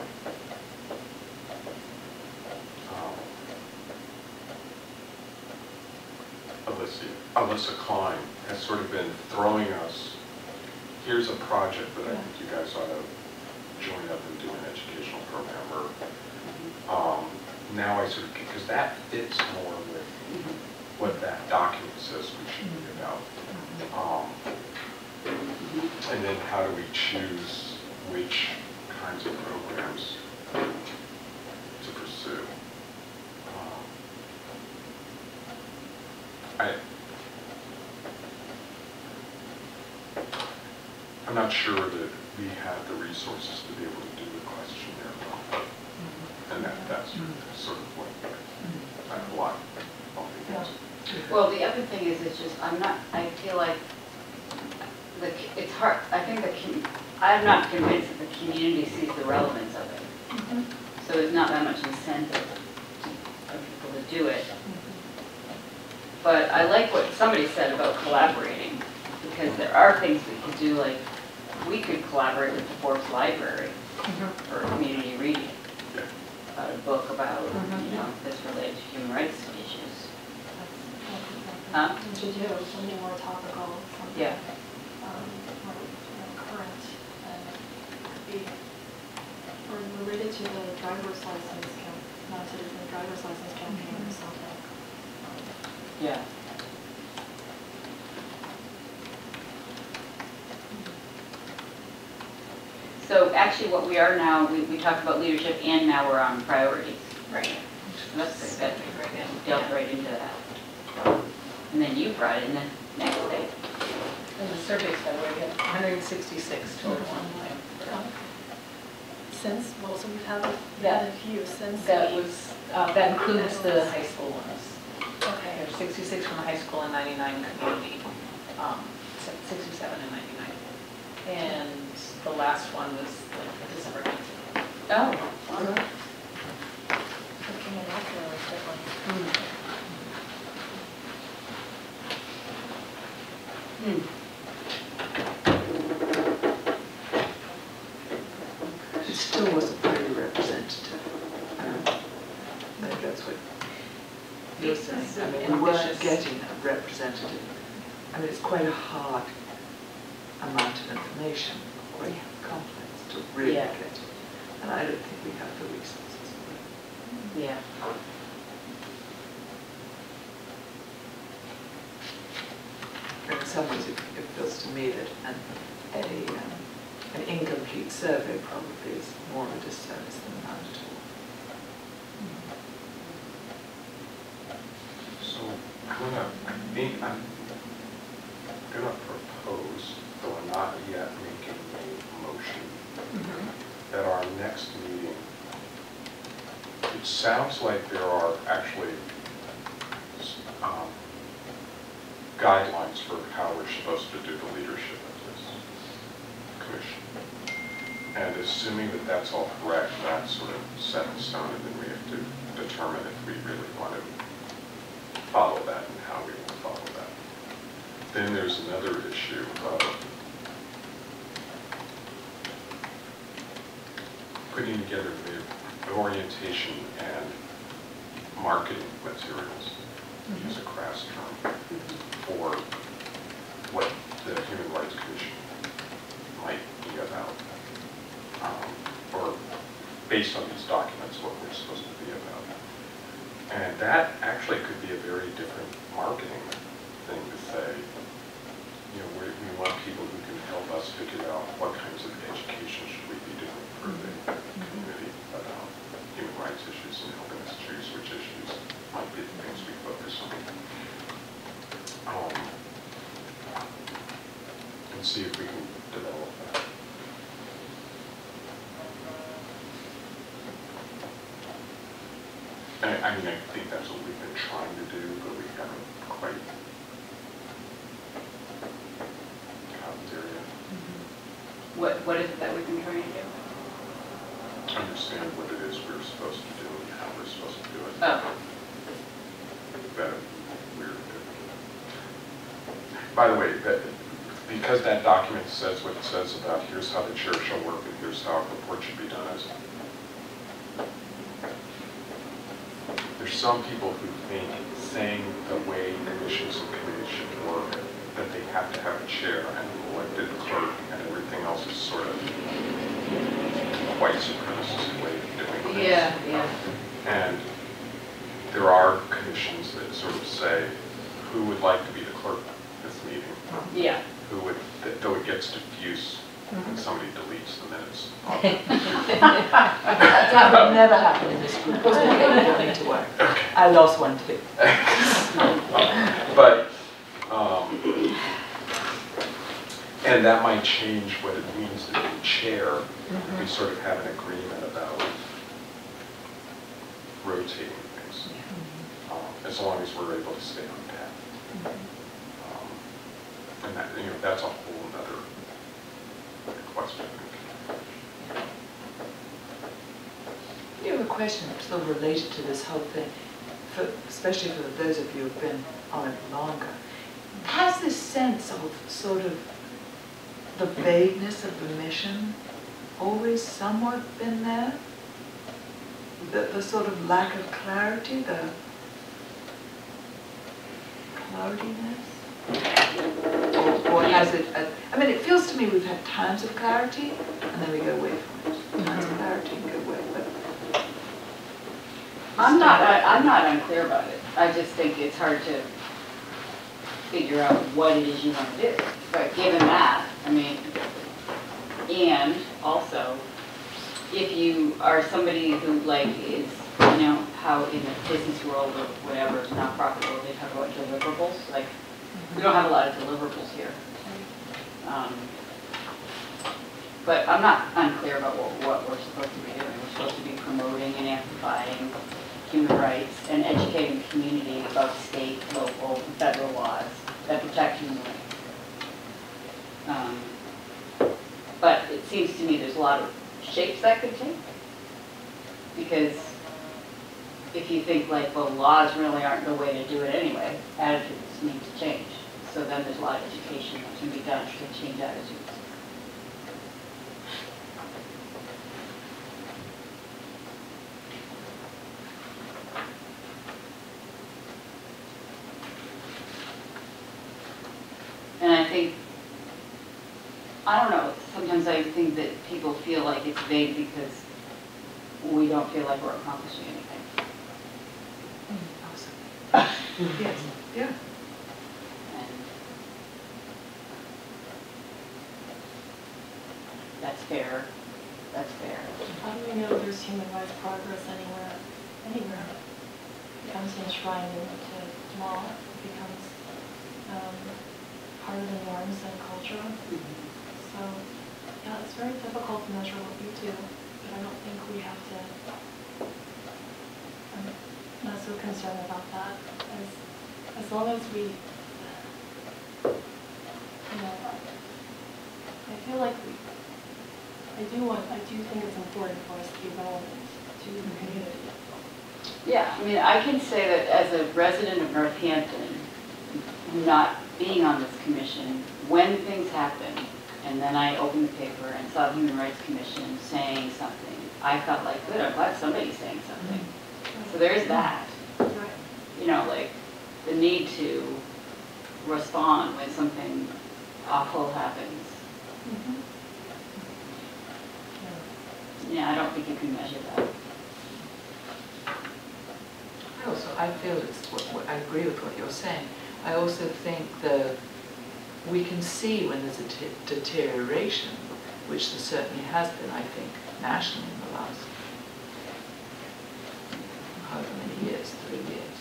Alyssa Klein has sort of been throwing us, here's a project that I think you guys ought to join up and do an educational program, or now I sort of, because that fits more with what that document says we should be about. And then how do we choose which kinds of programs to pursue? I'm not sure that we have the resources to be able to do the questionnaire well. And that's sort of what I like. Well, the other thing is, it's just I feel like it's hard. I think I'm not convinced that the community sees the relevance of it. So there's not that much incentive for people to do it. But I like what somebody said about collaborating, because there are things we could do. Like we could collaborate with the Forbes Library for community reading. A book about, you know, this related to human rights issues. Something more topical, something more current, and could be or related to the driver's license campaign or something. So actually what we are now, we talked about leadership and now we're on priorities. Right. That's good. We delved right into that. And then you brought in the next day. And the surveys, by the way, we had 166 total online. Since, well, so we've had a few since. That was, that includes the high school ones. Okay. There's 66 from the high school and 99 community, 67 and 99. And the last one was like December 19th. Oh. Looking at that really quickly. It still wasn't very representative. I think that's what ambitious. I mean, we weren't getting a representative. I mean, it's quite a hard amount of information, quite complex to really get it. And I don't think we have the resources. Yeah. In some ways, it feels to me that an incomplete survey probably is more of a disservice than none at all. So I'm gonna propose, though I'm not yet making a motion, at our next meeting. It sounds like there are actually guidelines for how we're supposed to do the leadership of this commission. And assuming that that's all correct, that's sort of set in stone, and then we have to determine if we really want to follow that and how we want to follow that. Then there's another issue of putting together the orientation and marketing materials, to use a crass term, for what the Human Rights Commission might be about, or based on these documents, what we're supposed to be about. And that actually could be a very different marketing thing to say, you know, we want people who can help us figure out what kinds of education should we be doing for the community about human rights issues and helping us choose which issues might be the things we focus on. And see if we can develop that. I mean, I think that's what we've been trying to do, but we haven't quite gotten there yet. What is it that we've been trying to do? Understand what it is we're supposed to do and how we're supposed to do it. Oh. Better. By the way, that, because that document says what it says about here's how the chair shall work and here's how a report should be done, there's some people who think saying the way commissions and committees should work, that they have to have a chair and an elected clerk and everything else is sort of white supremacist way of doing things. Yeah, yeah. And there are commissions that sort of say, who would like to be the clerk? Meeting. Yeah. Who would, though it gets diffuse and somebody deletes the minutes. That would never happen in this group. To work. I lost one too. But, and that might change what it means to be chair. We sort of have an agreement about rotating things, as long as we're able to stay on path. And that, you know, that's a whole other question. You have a question sort of related to this whole thing, for, especially for those of you who've been on it longer. Has this sense of sort of the vagueness of the mission always somewhat been there? The sort of lack of clarity, the cloudiness? Or has it, I mean, it feels to me we've had times of clarity, and then we go away from it. Times of clarity and go away from it. I'm not unclear about it. I just think it's hard to figure out what it is you want to do. But given that, I mean, and also, if you are somebody who, like, is, you know, how in the business world or whatever, nonprofit world, they talk about deliverables, like, we don't have a lot of deliverables here. But I'm not unclear about what we're supposed to be doing. We're supposed to be promoting and amplifying human rights and educating the community about state, local, and federal laws that protect human rights. But it seems to me there's a lot of shapes that could take. Because if you think, like, well, laws really aren't the way to do it anyway, attitudes need to change. So then there's a lot of education that can be done to change attitudes. I don't know, sometimes I think that people feel like it's vague because we don't feel like we're accomplishing anything. Awesome. Yes. Yeah. And that's fair. That's fair. How do we know there's human rights progress anywhere? Anywhere. It becomes enshrined into law. It becomes part of the norms and culture. Mm-hmm. So, yeah, it's very difficult to measure what we do, but I don't think we have to, I'm not so concerned about that. As long as we, you know, I feel like we, I do think it's important for us to be relevant to the community. Yeah, I mean, I can say that as a resident of Northampton, not being on this commission, when things happen, and then I opened the paper and saw the Human Rights Commission saying something, I felt like, good, I'm glad somebody's saying something. Mm-hmm. So there's that. Right. You know, like the need to respond when something awful happens. Mm-hmm. Yeah, I don't think you can measure that. I also, I feel it's what I agree with what you're saying. I also think the we can see when there's a deterioration, which there certainly has been, I think, nationally in the last however many years, 3 years.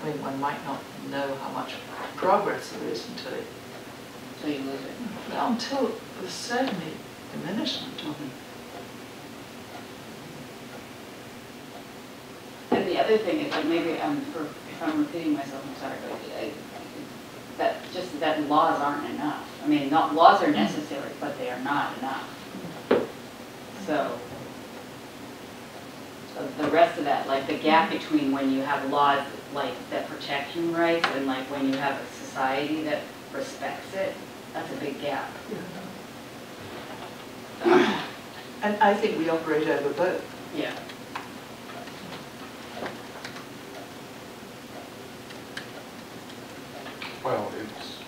I mean, one might not know how much progress there is until it, so you lose it. Until there's certainly diminishment. Mm-hmm. And the other thing is, like, maybe if I'm repeating myself, I'm sorry, but that just that laws aren't enough. I mean, not laws are necessary, but they are not enough. So the rest of that, like the gap between when you have laws like that protect human rights and like when you have a society that respects it, that's a big gap. Yeah. And I think we operate over both. Yeah. Well, it's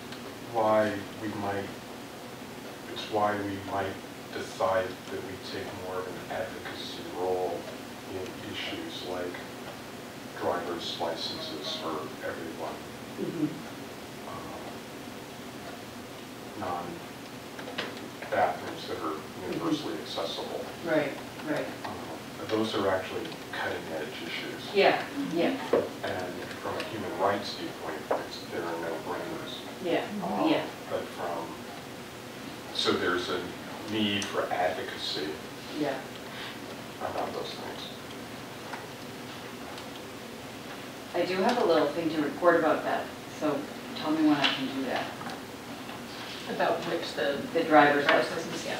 why we might decide that we take more of an advocacy role in issues like driver's licenses for everyone, mm-hmm. Bathrooms that are universally accessible. Right, right. Those are actually cutting-edge issues. Yeah, yeah. And from a human rights viewpoint, there are no-brainers. Yeah, yeah. But from, so there's a need for advocacy. Yeah. About those things. I do have a little thing to report about that. So tell me when I can do that. About which the driver's license. Yeah.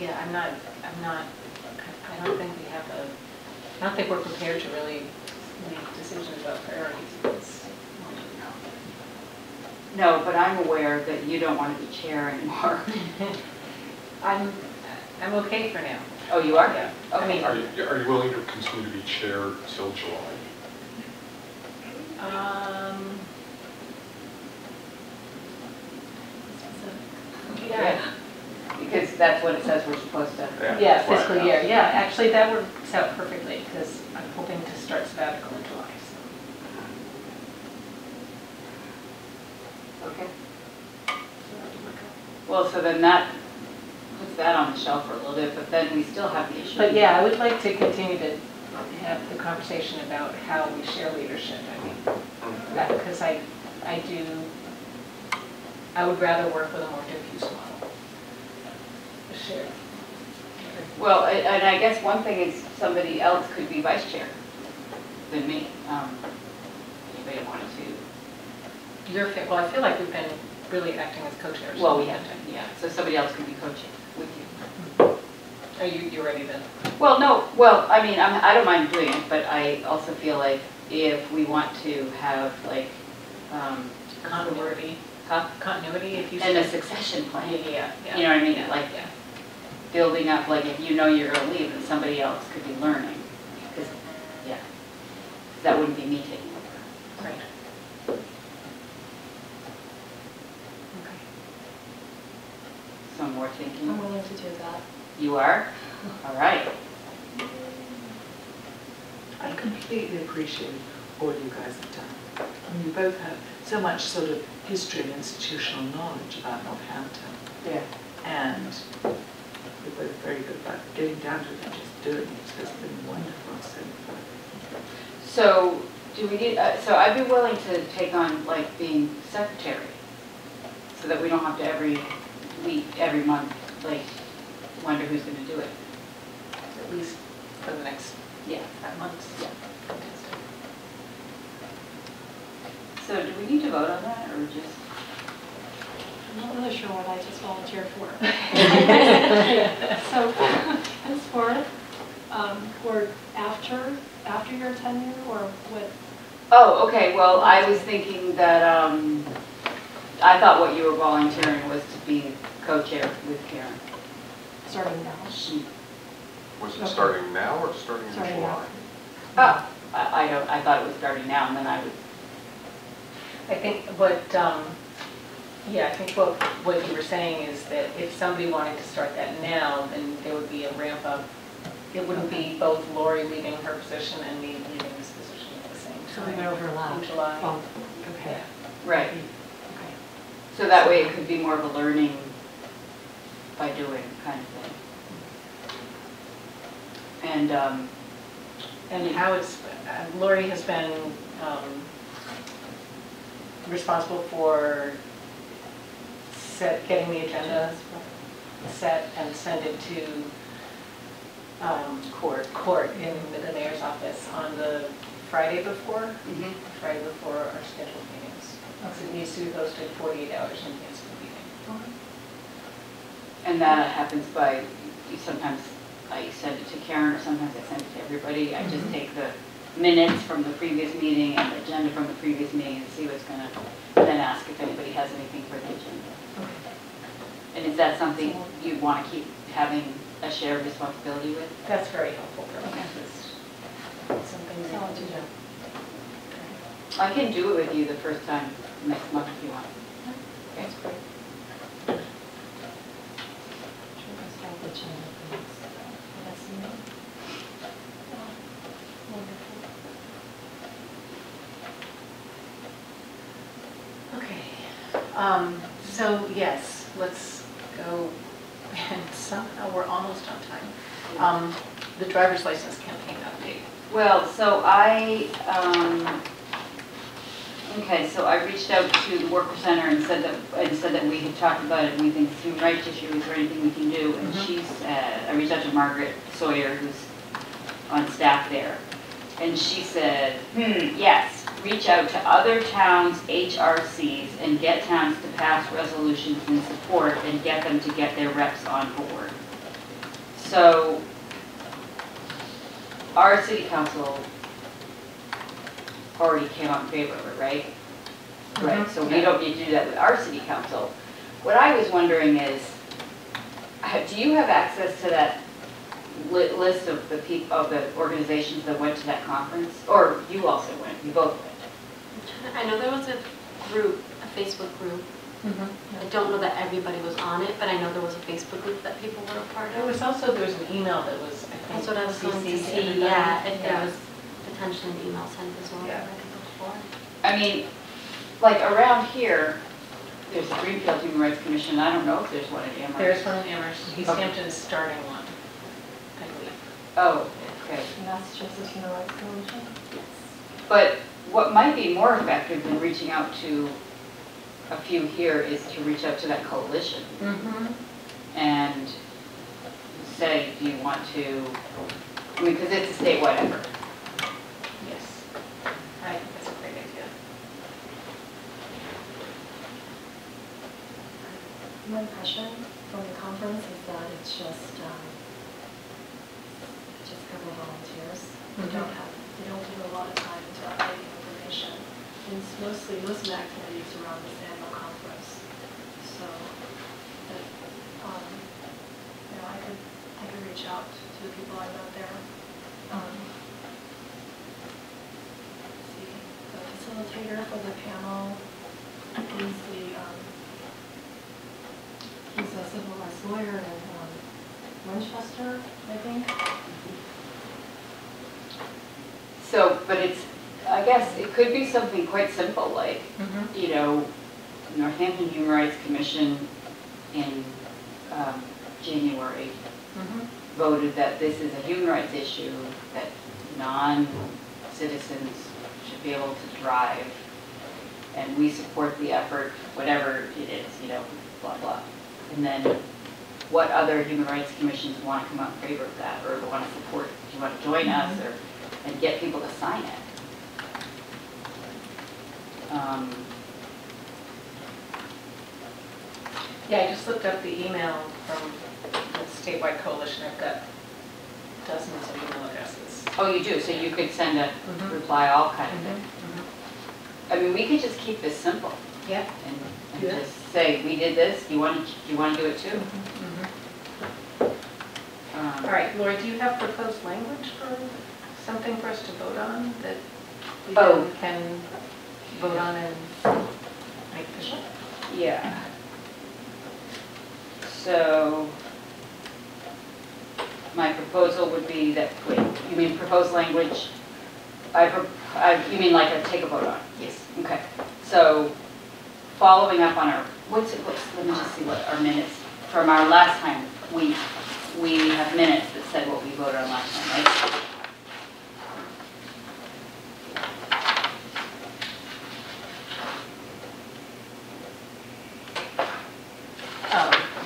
Yeah, I don't think we have a, I don't think we're prepared to really make decisions about priorities. No, but I'm aware that you don't want to be chair anymore. I'm okay for now. Oh, you are? Yeah. Okay. Are you willing to continue to be chair till July? Yeah. Because that's what it says we're supposed to. Yeah, fiscal year. Yeah, actually that works out perfectly because I'm hoping to start sabbatical in July. So. Okay. Well, so then that puts that on the shelf for a little bit, but then we still have the issue. But yeah, I would like to continue to have the conversation about how we share leadership. I mean, because I would rather work with a more diffuse model. Sure. Well, and I guess one thing is somebody else could be vice chair than me. Anybody wanted to? Well, I feel like we've been really acting as co-chairs. Well, we have to, yeah. So somebody else could be coaching with you. Mm-hmm. Are you ready then? Well, no. Well, I mean, I don't mind doing it, but I also feel like if we want to have like continuity, if you and a succession plan. Yeah, yeah. You know what I mean? Yeah, like. Yeah. Building up, like if you know you're going to leave and somebody else could be learning. Because, yeah, that wouldn't be me taking over. Right. more thinking? I'm willing to do that. You are? All right. I completely appreciate all you guys have done. I mean, you both have so much sort of history and institutional knowledge about Northampton. Yeah. And we were very good about getting down to it and just doing it. It's been wonderful so far. So, do we need, so I'd be willing to take on like being secretary so that we don't have to every week, every month, like wonder who's going to do it. At least for the next months. Yeah. So do we need to vote on that or just? I'm not really sure what I just volunteered for. So henceforth, or after your tenure or what? Oh, okay. Well, I was thinking that I thought what you were volunteering was to be co-chair with Karen. Starting now. Was it starting now or starting in July? Oh, I thought it was starting now, and then I would. I think what, yeah, I think what you were saying is that if somebody wanted to start that now, then there would be a ramp up. It wouldn't be both Lori leaving her position and me leaving this position at the same time. So they would overlap. In July. Oh, okay. Right. Okay. So that way it could be more of a learning by doing kind of thing. And how it's, Lori has been responsible for getting the agenda set and send it to court in the mayor's office on the Friday before, Friday before our scheduled meetings. So it needs to be posted 48 hours in advance of the meeting. And that happens by sometimes. I send it to Karen, or sometimes I send it to everybody. I just take the minutes from the previous meeting and the agenda from the previous meeting and see what's going to, then ask if anybody has anything for the agenda. Okay. And is that something you want to keep having a shared responsibility with? That's very helpful for me. Okay. Something that I'll do. I can do it with you the first time next month if you want. Okay. That's great. So yes, let's go, and somehow we're almost on time. The driver's license campaign update. Well, so I, okay, so I reached out to the Worker Center and said that we had talked about it and we think human rights issues or anything we can do. And she's, I reached out to Margaret Sawyer, who's on staff there, and she said, yes. Reach out to other towns' HRCs and get towns to pass resolutions in support and get them to get their reps on board. So our city council already came out in favor of it, right? Right, so we don't need to do that with our city council. What I was wondering is, do you have access to that list of the people of the organizations that went to that conference, or you also went? You both went. I know there was a group, a Facebook group. I don't know that everybody was on it, but I know there was a Facebook group that people were a part of. There was also there was an email that was. I think, that's what I was going to see. Yeah, if there was potentially an email sent as well. Yeah. I mean, like around here, there's a Greenfield Human Rights Commission. I don't know if there's one in Amherst. There's one in Amherst. East Hampton's starting one. Oh, okay. Massachusetts Human Rights Coalition? Yes. But what might be more effective than reaching out to a few here is to reach out to that coalition and say, do you want to, I mean, because it's a statewide effort. Yes. I think that's a great idea. My impression from the conference is that it's just, couple volunteers. They don't give a lot of time into updating information. And it's mostly, most of the activities are around this annual conference. So, that, you know, I could reach out to the people I know there. The facilitator for the panel is he's a civil rights lawyer in Winchester, I think. So, but it's, I guess it could be something quite simple, like, you know, Northampton Human Rights Commission in January voted that this is a human rights issue that non-citizens should be able to drive, and we support the effort, whatever it is, you know, blah, blah. And then what other human rights commissions want to come out in favor of that, or want to support, you want to join us, or, and get people to sign it. Yeah, I just looked up the email from the statewide coalition. I've got dozens of email addresses. Oh, you do? So you could send a reply all kind of thing. I mean, we could just keep this simple. Yeah. And just say, we did this. You want to do it too? All right, Lori, do you have proposed language for something for us to vote on that we can vote on and make official? Yeah. So my proposal would be that, wait, you mean proposed language? You mean like a take a vote on? Yes. Okay. So following up on our, let me just see what our minutes, from our last time, we have minutes that said what we voted on last time, right?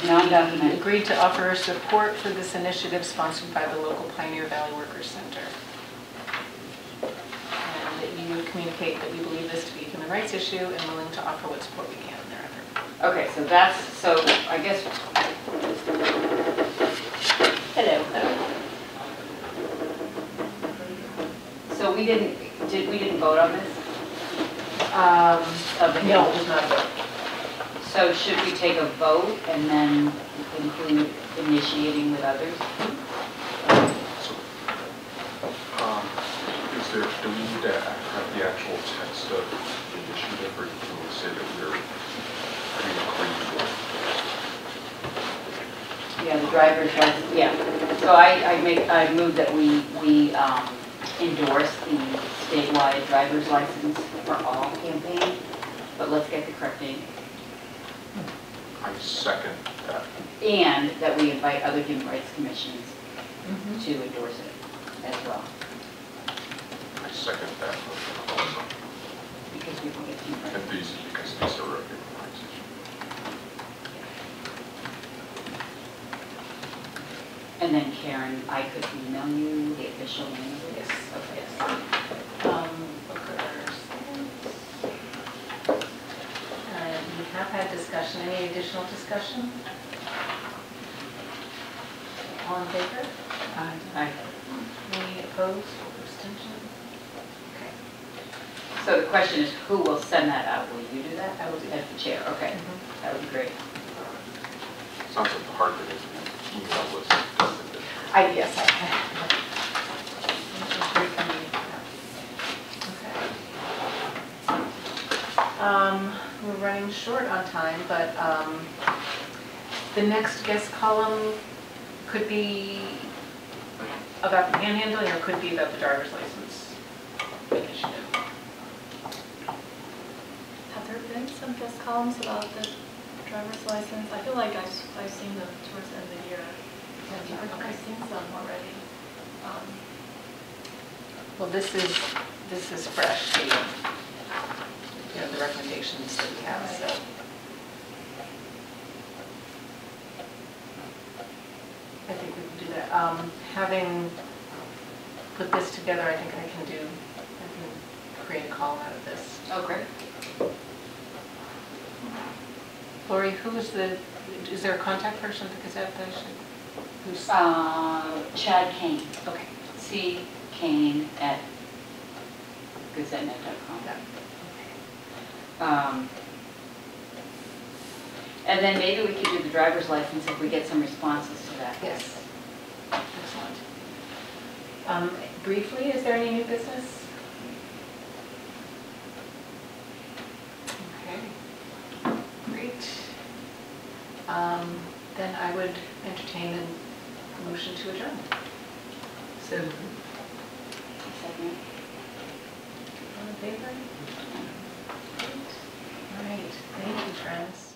Non-documented. Agreed to offer support for this initiative sponsored by the local Pioneer Valley Workers Center. And that you communicate that we believe this to be a human rights issue and willing to offer what support we can in their effort. Okay, so that's, so I guess, hello. So we didn't vote on this? No, it was not a vote. So should we take a vote and then include initiating with others? Do we need to have the actual text of the initiative, or can we say that we're agreeing to it? Yeah, the driver says, yeah. So I move that we endorse the statewide driver's license for all campaign, but let's get the correct name. I second that. And that we invite other human rights commissions to endorse it as well. I second that motion also. Because we don't get human rights. And these, because these are a human rights issue. And then Karen, I could email you the official name of this. Okay. Yes. Have had discussion. Any additional discussion? All in favor? Aye. Aye. Any opposed or abstention? Okay. So the question is, who will send that out? Will you do that? I will do that as the chair. Okay. That would be great. Sounds like the hard thing is an email list. Yes, I can. We're running short on time, but the next guest column could be about the panhandling, or could be about the driver's license initiative. Have there been some guest columns about the driver's license? I feel like I've seen them towards the end of the year. I've seen some already. Well, this is fresh. You know, the recommendations that we have, so. I think we can do that. Having put this together, I think I can create a call out of this. Oh, great. Lori, is there a contact person at the Gazette that I should, who's? Chad Kane. Okay. ckane@gazettenet.com. Yeah. And then maybe we could do the driver's license if we get some responses to that. Yes. Excellent. Briefly, is there any new business? Okay. Great. then I would entertain a motion to adjourn. So moved. Second. All in favor? All right. Thank you, friends.